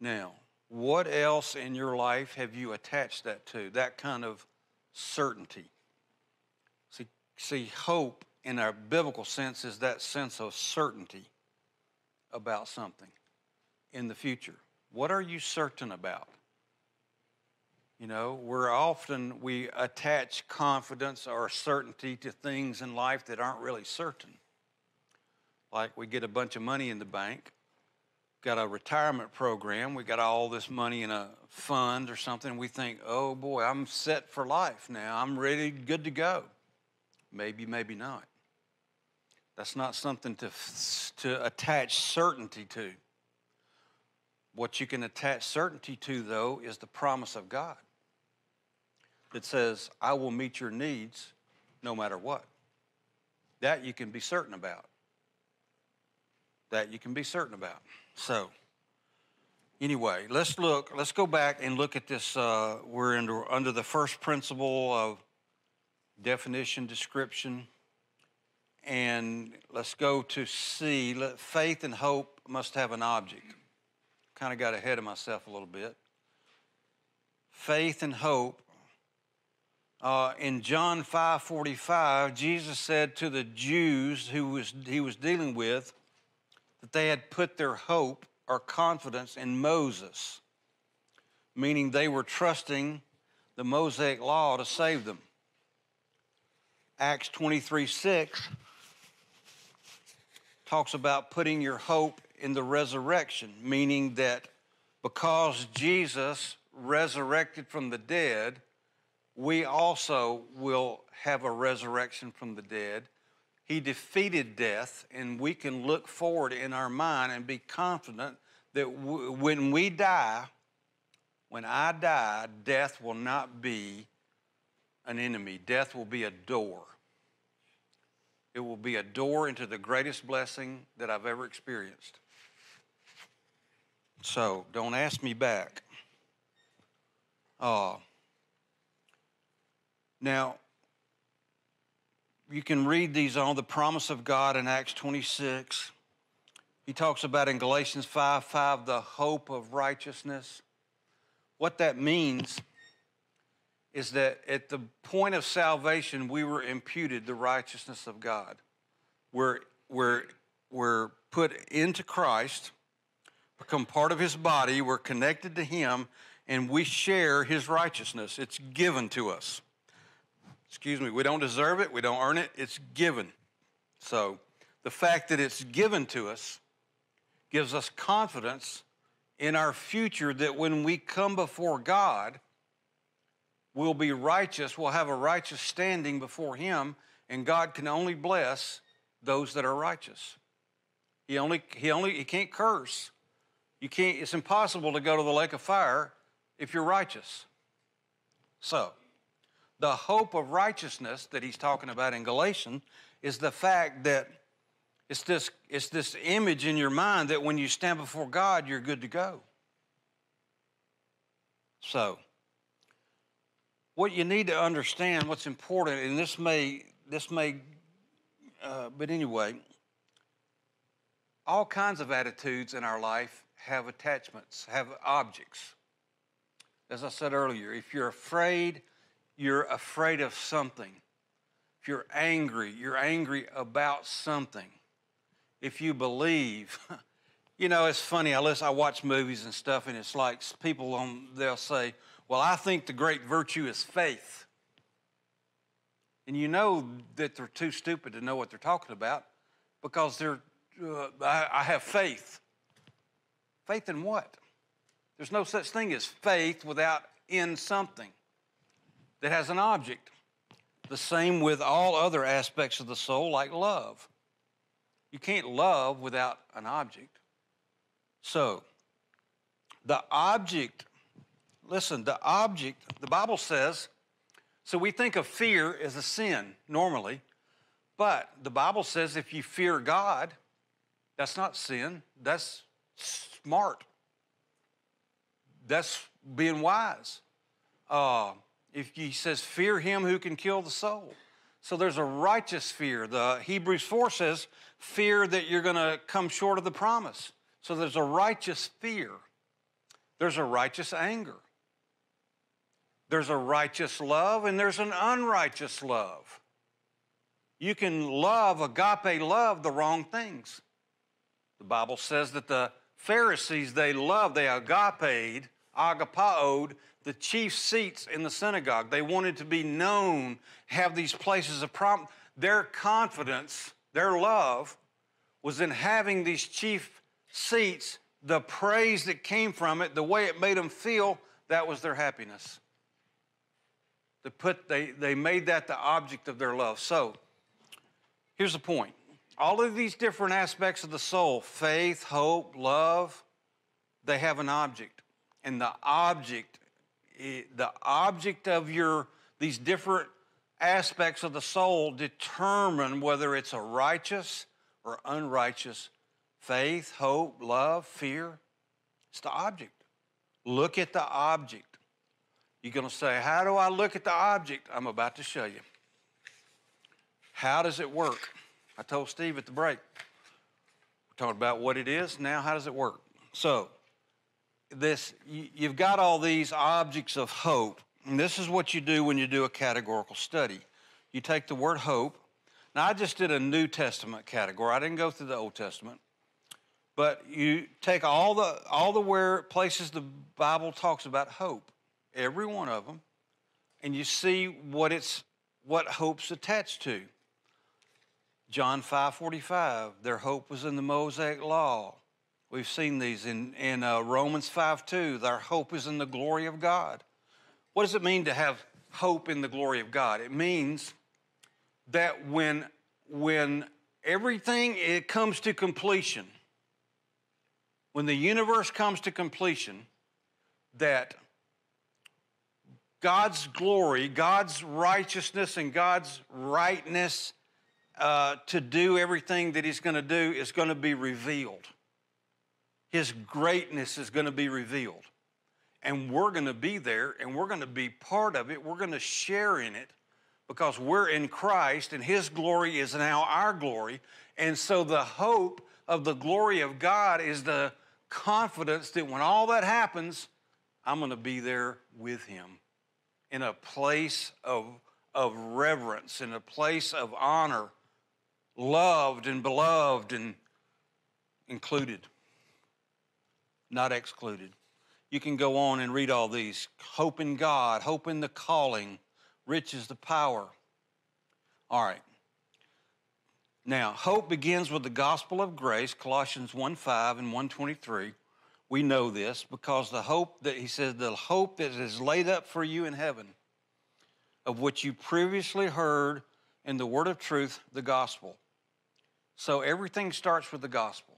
Now, what else in your life have you attached that to, that kind of certainty? See, see, hope in our biblical sense is that sense of certainty about something in the future. What are you certain about? You know, we're often, we attach confidence or certainty to things in life that aren't really certain. Like we get a bunch of money in the bank, got a retirement program, we got all this money in a fund or something, we think, oh boy, I'm set for life now, I'm ready, good to go. Maybe, maybe not. That's not something to, to attach certainty to. What you can attach certainty to, though, is the promise of God that says, I will meet your needs no matter what. That you can be certain about. That you can be certain about. So, anyway, let's look, let's go back and look at this. Uh, we're under, under the first principle of definition, description, and let's go to C, let, faith and hope must have an object. Kind of got ahead of myself a little bit. Faith and hope. Uh, in John five forty-five, Jesus said to the Jews who was, he was dealing with, that they had put their hope or confidence in Moses, meaning they were trusting the Mosaic Law to save them. Acts twenty-three six talks about putting your hope in the resurrection, meaning that because Jesus resurrected from the dead, we also will have a resurrection from the dead. He defeated death, and we can look forward in our mind and be confident that w when we die, when I die, death will not be an enemy. Death will be a door. It will be a door into the greatest blessing that I've ever experienced. So don't ask me back. Uh, now, you can read these on the promise of God in Acts twenty-six. He talks about in Galatians five five, the hope of righteousness. What that means is that at the point of salvation, we were imputed the righteousness of God. We're, we're, we're put into Christ, become part of his body, we're connected to him, and we share his righteousness. It's given to us. Excuse me, we don't deserve it, we don't earn it, it's given. So the fact that it's given to us gives us confidence in our future that when we come before God, we'll be righteous, we'll have a righteous standing before him, and God can only bless those that are righteous. He only, he only, he can't curse. You can't, it's impossible to go to the lake of fire if you're righteous. So, the hope of righteousness that he's talking about in Galatians is the fact that it's this, it's this image in your mind that when you stand before God, you're good to go. So, what you need to understand, what's important, and this may, this may, uh, but anyway, all kinds of attitudes in our life have attachments, have objects. as I said earlier, if you're afraid, you're afraid of something. If you're angry, you're angry about something. If you believe, you know, it's funny, I, listen, I watch movies and stuff, and it's like people, on, they'll say, well, I think the great virtue is faith. And you know that they're too stupid to know what they're talking about because they're, uh, I, I have faith. Faith in what? There's no such thing as faith without in something that has an object. The same with all other aspects of the soul, like love. You can't love without an object. So, the object, listen, the object, the Bible says, so we think of fear as a sin normally, but the Bible says if you fear God, that's not sin, that's smart. That's being wise. Uh, if he says, fear him who can kill the soul. So there's a righteous fear. The Hebrews four says, fear that you're going to come short of the promise. So there's a righteous fear. There's a righteous anger. There's a righteous love, and there's an unrighteous love. You can love, agape love, the wrong things. The Bible says that the Pharisees, they loved, they agape'd, agapao'd the chief seats in the synagogue. They wanted to be known, have these places of prominence. Their confidence, their love, was in having these chief seats, the praise that came from it, the way it made them feel, that was their happiness. They, put, they, they made that the object of their love. So, here's the point. All of these different aspects of the soul, faith, hope, love, they have an object. And the object, the object of your, these different aspects of the soul determine whether it's a righteous or unrighteous faith, hope, love, fear. It's the object. Look at the object. You're going to say, how do I look at the object? I'm about to show you. How does it work? I told Steve at the break, we're talking about what it is. Now, how does it work? So this, you've got all these objects of hope, and this is what you do when you do a categorical study. You take the word hope. Now, I just did a New Testament category. I didn't go through the Old Testament. But you take all the, all the where places the Bible talks about hope, every one of them, and you see what, it's, what hope's attached to. John five forty-five, their hope was in the Mosaic Law. We've seen these in, in uh, Romans five two, their hope is in the glory of God. What does it mean to have hope in the glory of God? It means that when, when everything it comes to completion, when the universe comes to completion, that God's glory, God's righteousness, and God's rightness Uh, to do everything that he's going to do is going to be revealed. His greatness is going to be revealed. And we're going to be there, and we're going to be part of it. We're going to share in it because we're in Christ, and his glory is now our glory. And so the hope of the glory of God is the confidence that when all that happens, I'm going to be there with him in a place of, of reverence, in a place of honor, loved and beloved and included, not excluded. You can go on and read all these. Hope in God, hope in the calling, rich is the power. All right. Now, hope begins with the gospel of grace, Colossians one five and one twenty-three. We know this because the hope that he says, the hope that is laid up for you in heaven, of which you previously heard in the word of truth, the gospel. So everything starts with the gospel.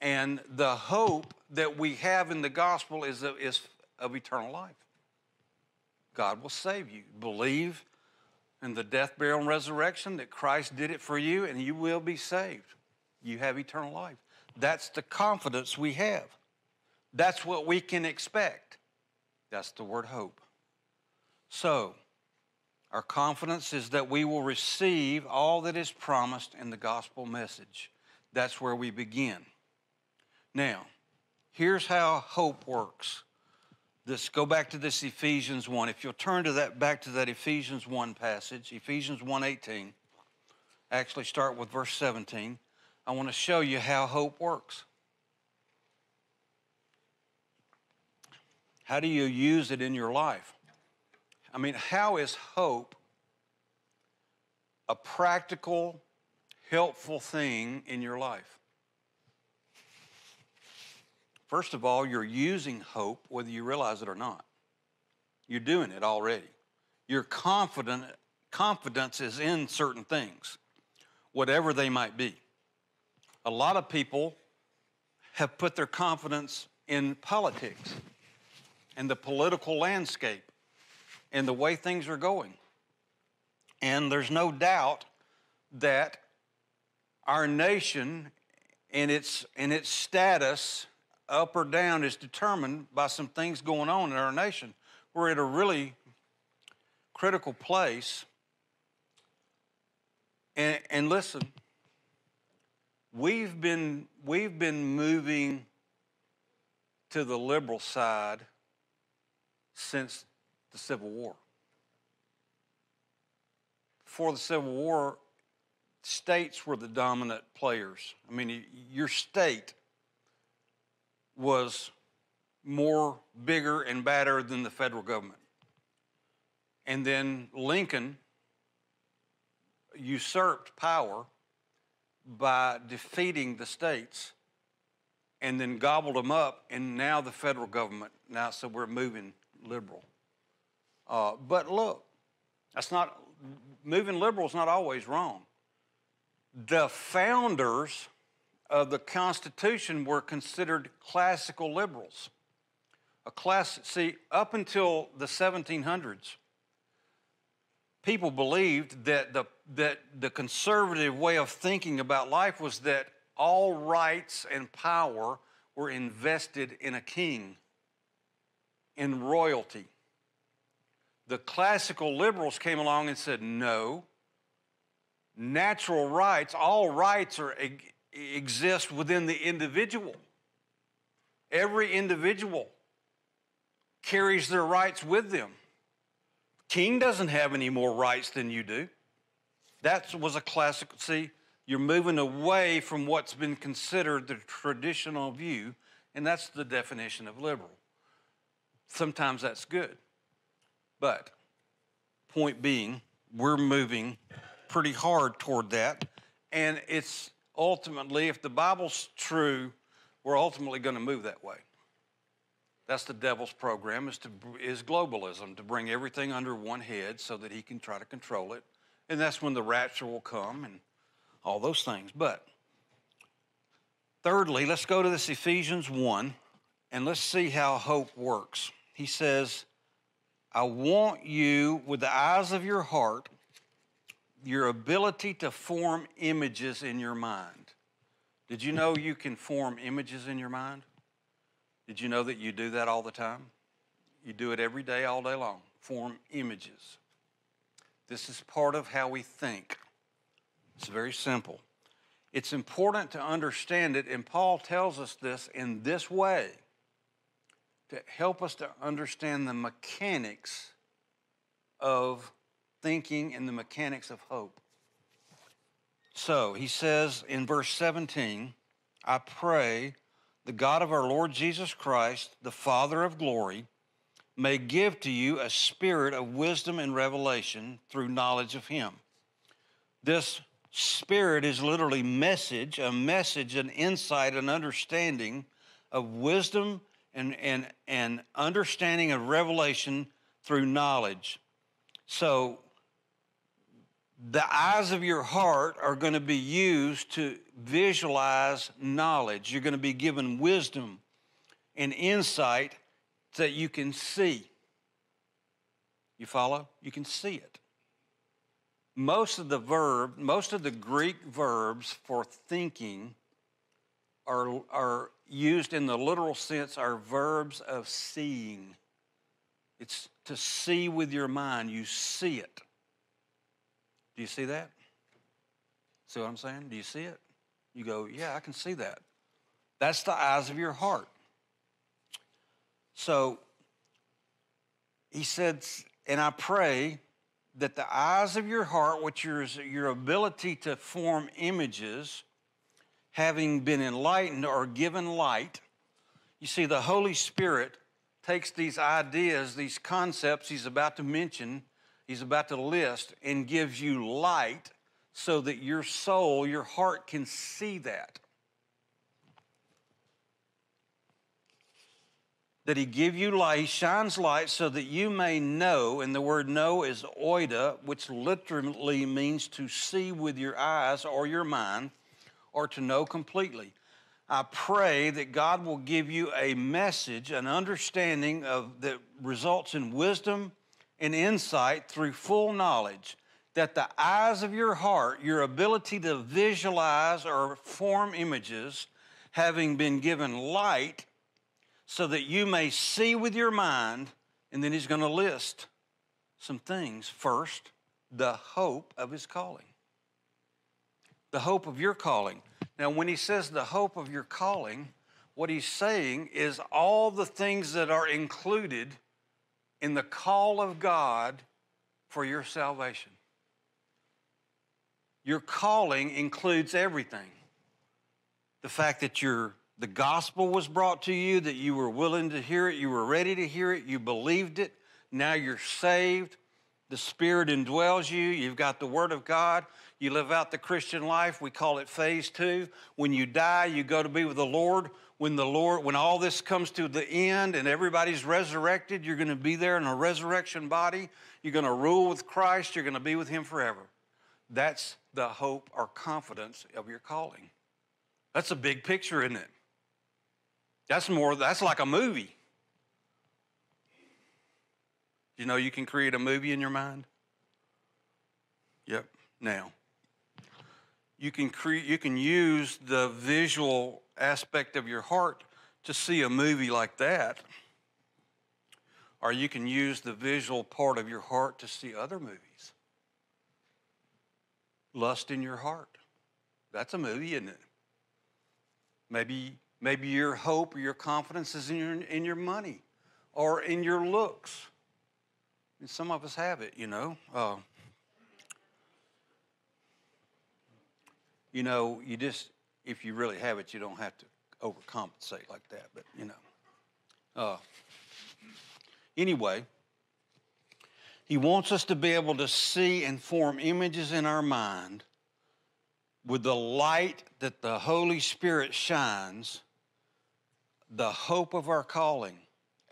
And the hope that we have in the gospel is of, is of eternal life. God will save you. Believe in the death, burial, and resurrection that Christ did it for you, and you will be saved. You have eternal life. That's the confidence we have. That's what we can expect. That's the word hope. So, our confidence is that we will receive all that is promised in the gospel message. That's where we begin. Now, here's how hope works. this, go back to this Ephesians one. If you'll turn to that, back to that Ephesians one passage, Ephesians one eighteen, actually start with verse seventeen. I want to show you how hope works. How do you use it in your life? I mean, how is hope a practical, helpful thing in your life? First of all, you're using hope whether you realize it or not. You're doing it already. Your confident, confidence is in certain things, whatever they might be. A lot of people have put their confidence in politics and the political landscape and the way things are going. And there's no doubt that our nation and its, and its status up or down is determined by some things going on in our nation. We're at a really critical place. And, and listen, we've been, we've been moving to the liberal side since the Civil War. Before the Civil War, states were the dominant players. I mean, your state was more bigger and badder than the federal government. And then Lincoln usurped power by defeating the states and then gobbled them up, and now the federal government, now so we're moving liberal. Uh, but look, that's not, moving liberal is not always wrong. The founders of the Constitution were considered classical liberals. A class, see, up until the seventeen hundreds, people believed that the, that the conservative way of thinking about life was that all rights and power were invested in a king, in royalty. The classical liberals came along and said, no, natural rights, all rights are exist within the individual. Every individual carries their rights with them. King doesn't have any more rights than you do. That was a classic. See, you're moving away from what's been considered the traditional view, and that's the definition of liberal. Sometimes that's good. But point being, we're moving pretty hard toward that, and it's ultimately, if the Bible's true, we're ultimately going to move that way. That's the devil's program, is, to, is globalism, to bring everything under one head so that he can try to control it. And that's when the rapture will come and all those things. But thirdly, let's go to this Ephesians one, and let's see how hope works. He says, I want you, with the eyes of your heart, your ability to form images in your mind. Did you know you can form images in your mind? Did you know that you do that all the time? You do it every day, all day long. Form images. This is part of how we think. It's very simple. It's important to understand it, and Paul tells us this in this way to help us to understand the mechanics of thinking and the mechanics of hope. So he says in verse seventeen, I pray the God of our Lord Jesus Christ, the Father of glory, may give to you a spirit of wisdom and revelation through knowledge of him. This spirit is literally message, a message, an insight, an understanding of wisdom and, and, and understanding of revelation through knowledge. So the eyes of your heart are going to be used to visualize knowledge. You're going to be given wisdom and insight that you can see. You follow? You can see it. Most of the verb, most of the Greek verbs for thinking are, are used in the literal sense, are verbs of seeing. It's to see with your mind. You see it. Do you see that? See what I'm saying? Do you see it? You go, yeah, I can see that. That's the eyes of your heart. So he said, and I pray that the eyes of your heart, which is your ability to form images, having been enlightened or given light. You see, the Holy Spirit takes these ideas, these concepts he's about to mention, he's about to list, and gives you light so that your soul, your heart can see that. That he give you light, he shines light so that you may know, and the word know is oida, which literally means to see with your eyes or your mind, or to know completely. I pray that God will give you a message, an understanding of that results in wisdom and insight through full knowledge, that the eyes of your heart, your ability to visualize or form images, having been given light, so that you may see with your mind. And then he's going to list some things. First, the hope of his calling. The hope of your calling. Now, when he says the hope of your calling, what he's saying is all the things that are included in the call of God for your salvation. Your calling includes everything. The fact that you're The gospel was brought to you, that you were willing to hear it, you were ready to hear it, you believed it, now you're saved, the Spirit indwells you, you've got the Word of God, you live out the Christian life, we call it phase two. When you die, you go to be with the Lord. When the Lord, when all this comes to the end and everybody's resurrected, you're going to be there in a resurrection body, you're going to rule with Christ, you're going to be with Him forever. That's the hope or confidence of your calling. That's a big picture, isn't it? That's more, that's like a movie. You know you can create a movie in your mind? Yep, now. You can create, you can use the visual aspect of your heart to see a movie like that. Or you can use the visual part of your heart to see other movies. Lust in your heart. That's a movie, isn't it? Maybe... Maybe your hope or your confidence is in your, in your money or in your looks. And some of us have it, you know. Uh, you know, you just, if you really have it, you don't have to overcompensate like that. But, you know. Uh, anyway, he wants us to be able to see and form images in our mind with the light that the Holy Spirit shines. The hope of our calling,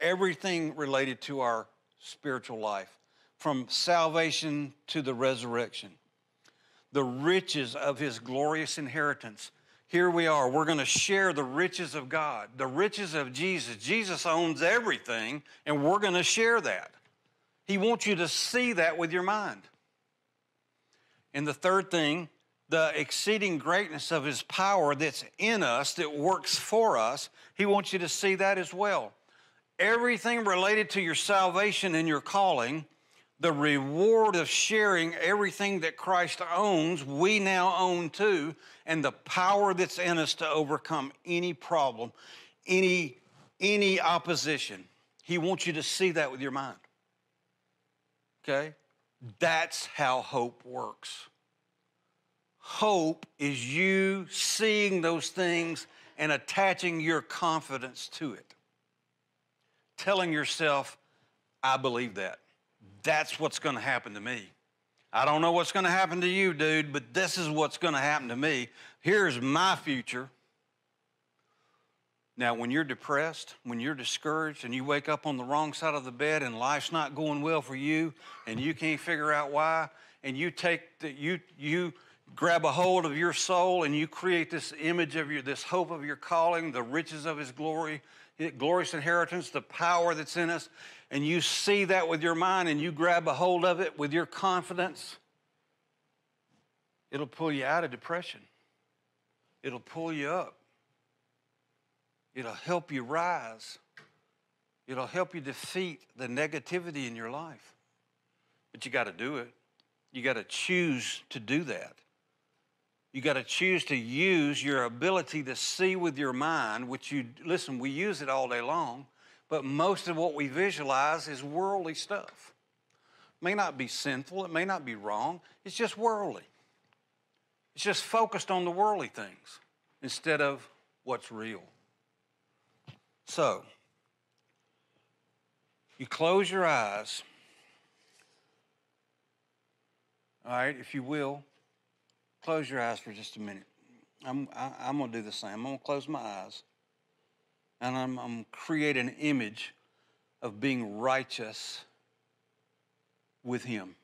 everything related to our spiritual life, from salvation to the resurrection, the riches of his glorious inheritance. Here we are, we're gonna share the riches of God, the riches of Jesus. Jesus owns everything, and we're gonna share that. He wants you to see that with your mind. And the third thing, the exceeding greatness of his power that's in us, that works for us, he wants you to see that as well. Everything related to your salvation and your calling, the reward of sharing everything that Christ owns, we now own too, and the power that's in us to overcome any problem, any, any opposition. He wants you to see that with your mind, okay? That's how hope works. Hope is you seeing those things and attaching your confidence to it. Telling yourself, I believe that. That's what's going to happen to me. I don't know what's going to happen to you, dude, but this is what's going to happen to me. Here's my future. Now, when you're depressed, when you're discouraged, and you wake up on the wrong side of the bed and life's not going well for you, and you can't figure out why, and you take the, you, you, grab a hold of your soul and you create this image of your, this hope of your calling, the riches of his glory, glorious inheritance, the power that's in us, and you see that with your mind and you grab a hold of it with your confidence, it'll pull you out of depression. It'll pull you up. It'll help you rise. It'll help you defeat the negativity in your life. But you got to do it. You got to choose to do that. You got to choose to use your ability to see with your mind, which you, listen, we use it all day long, But most of what we visualize is worldly stuff. It may not be sinful. It may not be wrong. It's just worldly. It's just focused on the worldly things instead of what's real. So, you close your eyes, all right, if you will, close your eyes for just a minute. I'm, I, I'm going to do the same. I'm going to close my eyes, and I'm, I'm going to create an image of being righteous with Him.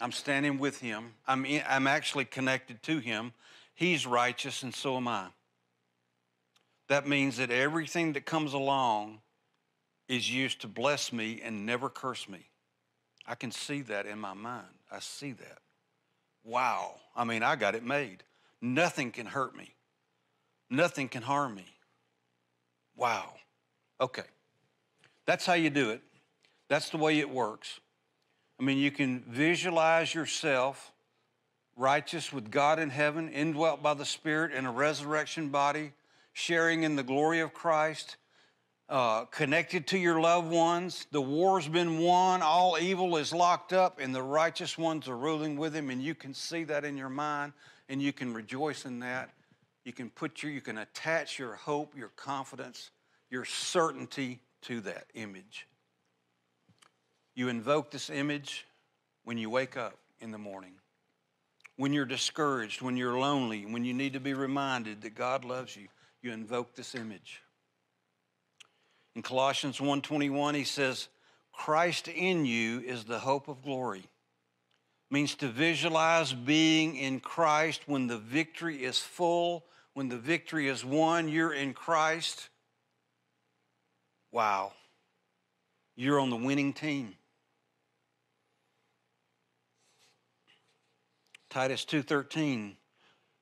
I'm standing with Him. I'm, in, I'm actually connected to Him. He's righteous, and so am I. That means that everything that comes along is used to bless me and never curse me. I can see that in my mind. I see that. Wow. I mean, I got it made. Nothing can hurt me. Nothing can harm me. Wow. Okay. That's how you do it. That's the way it works. I mean, you can visualize yourself righteous with God in heaven, indwelt by the Spirit in a resurrection body, sharing in the glory of Christ, uh, connected to your loved ones. The war's been won. All evil is locked up, and the righteous ones are ruling with Him, and you can see that in your mind, and you can rejoice in that. You can put your, you can attach your hope, your confidence, your certainty to that image. You invoke this image when you wake up in the morning, when you're discouraged, when you're lonely, when you need to be reminded that God loves you. You invoke this image. In Colossians one twenty-one, he says, Christ in you is the hope of glory. It means to visualize being in Christ when the victory is full, when the victory is won, you're in Christ. Wow. You're on the winning team. Titus two thirteen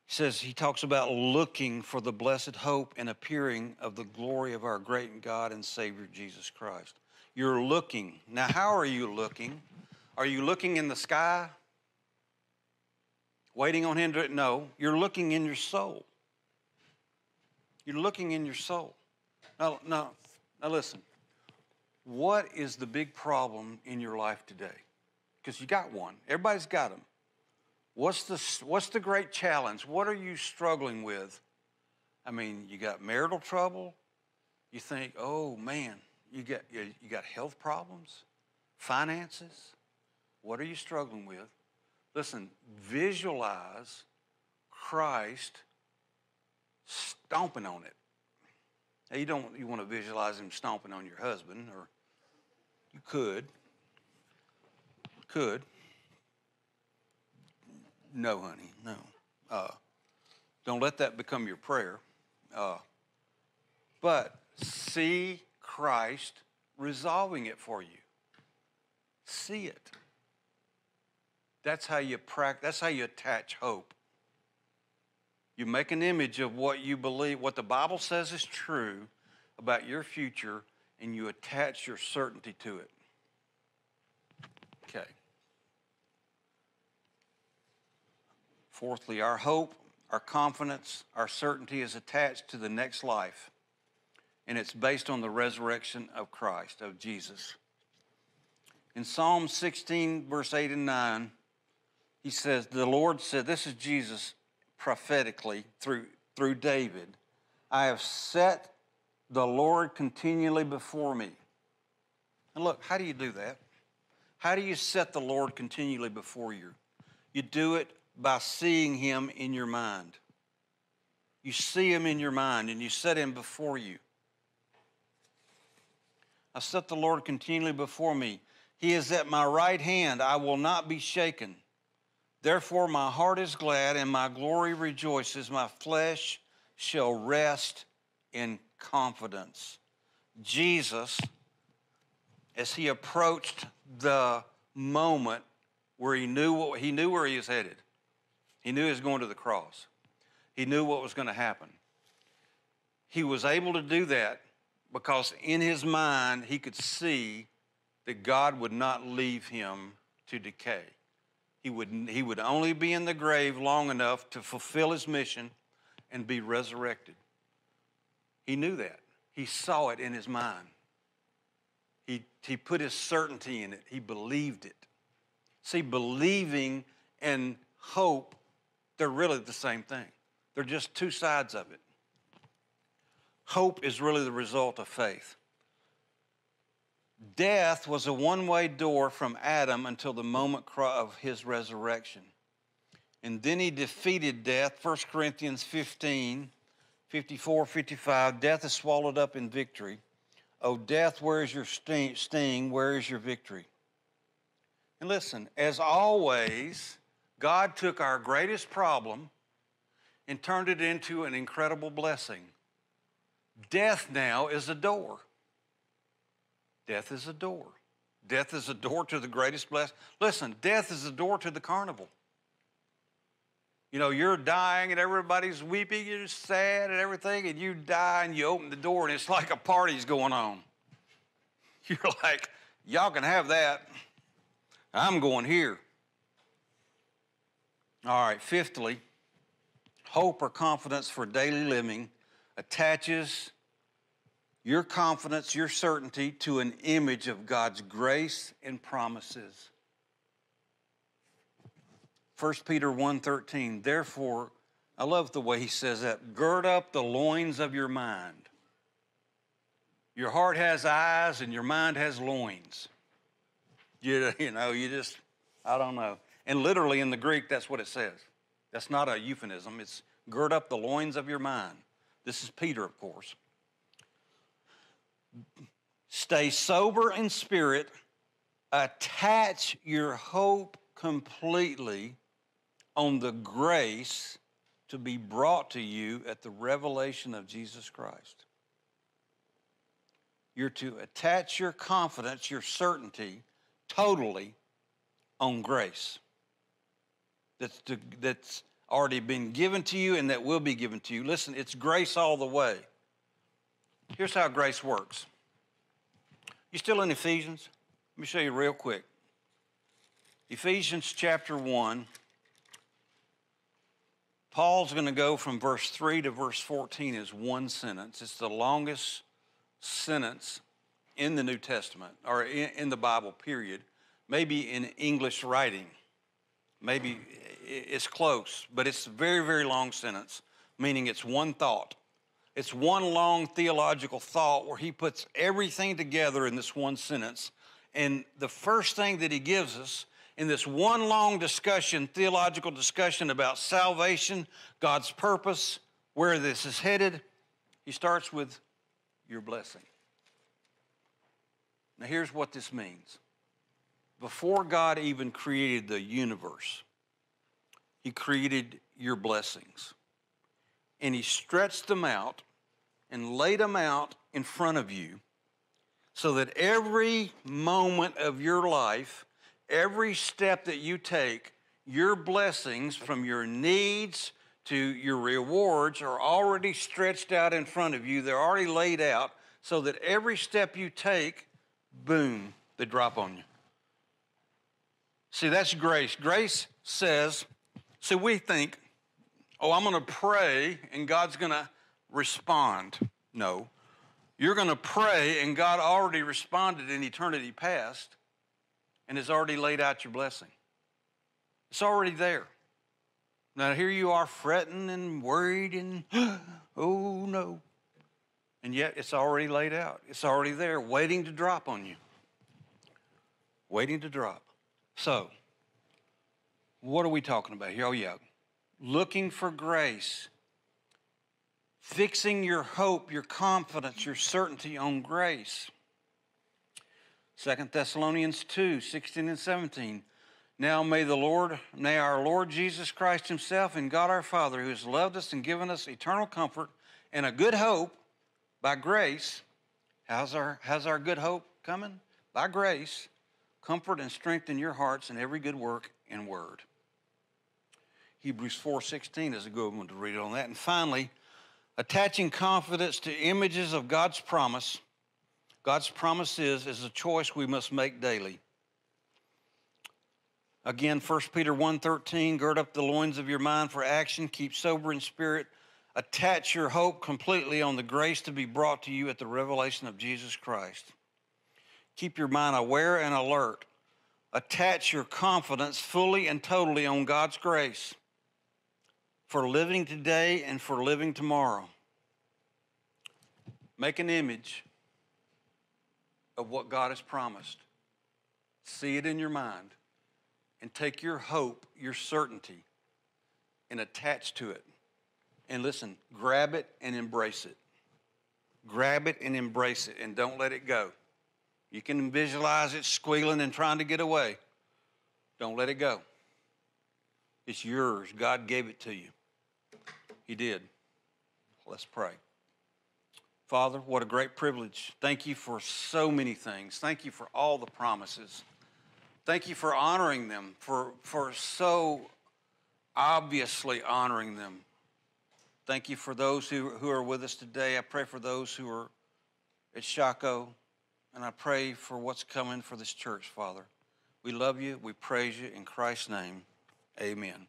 says, he talks about looking for the blessed hope and appearing of the glory of our great God and Savior Jesus Christ. You're looking. Now, how are you looking? Are you looking in the sky? Waiting on Him to, no, you're looking in your soul. You're looking in your soul. Now, now, now listen. What is the big problem in your life today? Because you got one. Everybody's got them. What's the, what's the great challenge? What are you struggling with? I mean, you got marital trouble. You think, oh, man, you got, you got health problems, finances. What are you struggling with? Listen, visualize Christ stomping on it. Now, you don't you want to visualize Him stomping on your husband, or you could, could. No, honey, no. Uh, don't let that become your prayer. Uh, but see Christ resolving it for you. See it. That's how you practice. That's how you attach hope. You make an image of what you believe, what the Bible says is true about your future, and you attach your certainty to it. Okay. Fourthly, our hope, our confidence, our certainty is attached to the next life, and it's based on the resurrection of Christ, of Jesus. In Psalm sixteen, verse eight and nine, he says, the Lord said, this is Jesus prophetically through, through David, I have set the Lord continually before me. And look, how do you do that? How do you set the Lord continually before you? You do it by seeing Him in your mind. You see Him in your mind, and you set Him before you. I set the Lord continually before me. He is at my right hand. I will not be shaken. Therefore, my heart is glad, and my glory rejoices. My flesh shall rest in confidence. Jesus, as He approached the moment where He knew what, He knew where He was headed. He knew He was going to the cross. He knew what was going to happen. He was able to do that because in his mind he could see that God would not leave him to decay. He would, he would only be in the grave long enough to fulfill his mission and be resurrected. He knew that. He saw it in his mind. He, he put his certainty in it. He believed it. See, believing and hope, they're really the same thing. They're just two sides of it. Hope is really the result of faith. Death was a one-way door from Adam until the moment of his resurrection. And then he defeated death, First Corinthians fifteen, fifty-four, fifty-five, death is swallowed up in victory. O death, where is your sting? Where is your victory? And listen, as always, God took our greatest problem and turned it into an incredible blessing. Death now is a door. Death is a door. Death is a door to the greatest blessing. Listen, death is a door to the carnival. You know, you're dying and everybody's weeping, you're sad and everything, and you die and you open the door and it's like a party's going on. You're like, y'all can have that. I'm going here. All right, fifthly, hope or confidence for daily living attaches your confidence, your certainty to an image of God's grace and promises. First Peter one thirteen, therefore, I love the way he says that, gird up the loins of your mind. Your heart has eyes and your mind has loins. You, you know, you just, I don't know. And literally in the Greek, that's what it says. That's not a euphemism. It's gird up the loins of your mind. This is Peter, of course. Stay sober in spirit. Attach your hope completely on the grace to be brought to you at the revelation of Jesus Christ. You're to attach your confidence, your certainty, totally on grace that's, to, that's already been given to you and that will be given to you. Listen, it's grace all the way. Here's how grace works. You still in Ephesians? Let me show you real quick. Ephesians chapter one, Paul's going to go from verse three to verse fourteen as one sentence. It's the longest sentence in the New Testament, or in, in the Bible, period. Maybe in English writing. Maybe it's close, but it's a very, very long sentence, meaning it's one thought. It's one long theological thought where he puts everything together in this one sentence. And the first thing that he gives us in this one long discussion, theological discussion about salvation, God's purpose, where this is headed, he starts with your blessing. Now here's what this means. Before God even created the universe, he created your blessings. And he stretched them out and laid them out in front of you so that every moment of your life, every step that you take, your blessings from your needs to your rewards are already stretched out in front of you. They're already laid out so that every step you take, boom, they drop on you. See, that's grace. Grace says, see, we think, oh, I'm going to pray and God's going to respond. No, you're going to pray and God already responded in eternity past. And has already laid out your blessing. It's already there. Now here you are fretting and worried and, oh no. And yet it's already laid out. It's already there waiting to drop on you. Waiting to drop. So, what are we talking about here? Oh yeah, looking for grace. Fixing your hope, your confidence, your certainty on grace. Second Thessalonians two, sixteen and seventeen. Now may the Lord, may our Lord Jesus Christ himself and God our Father, who has loved us and given us eternal comfort and a good hope by grace. How's our, how's our good hope coming? By grace, comfort and strengthen your hearts in every good work and word. Hebrews four sixteen is a good one to read on that. And finally, attaching confidence to images of God's promise. God's promise is, is a choice we must make daily. Again, First Peter one thirteen, gird up the loins of your mind for action, keep sober in spirit, attach your hope completely on the grace to be brought to you at the revelation of Jesus Christ. Keep your mind aware and alert. Attach your confidence fully and totally on God's grace for living today and for living tomorrow. Make an image of what God has promised. See it in your mind and take your hope, your certainty, and attach to it. And listen, grab it and embrace it. Grab it and embrace it and don't let it go. You can visualize it squealing and trying to get away. Don't let it go. It's yours. God gave it to you. He did. Let's pray. Father, what a great privilege. Thank you for so many things. Thank you for all the promises. Thank you for honoring them, for, for so obviously honoring them. Thank you for those who, who are with us today. I pray for those who are at Shaco. And I pray for what's coming for this church, Father. We love you. We praise you. In Christ's name, amen.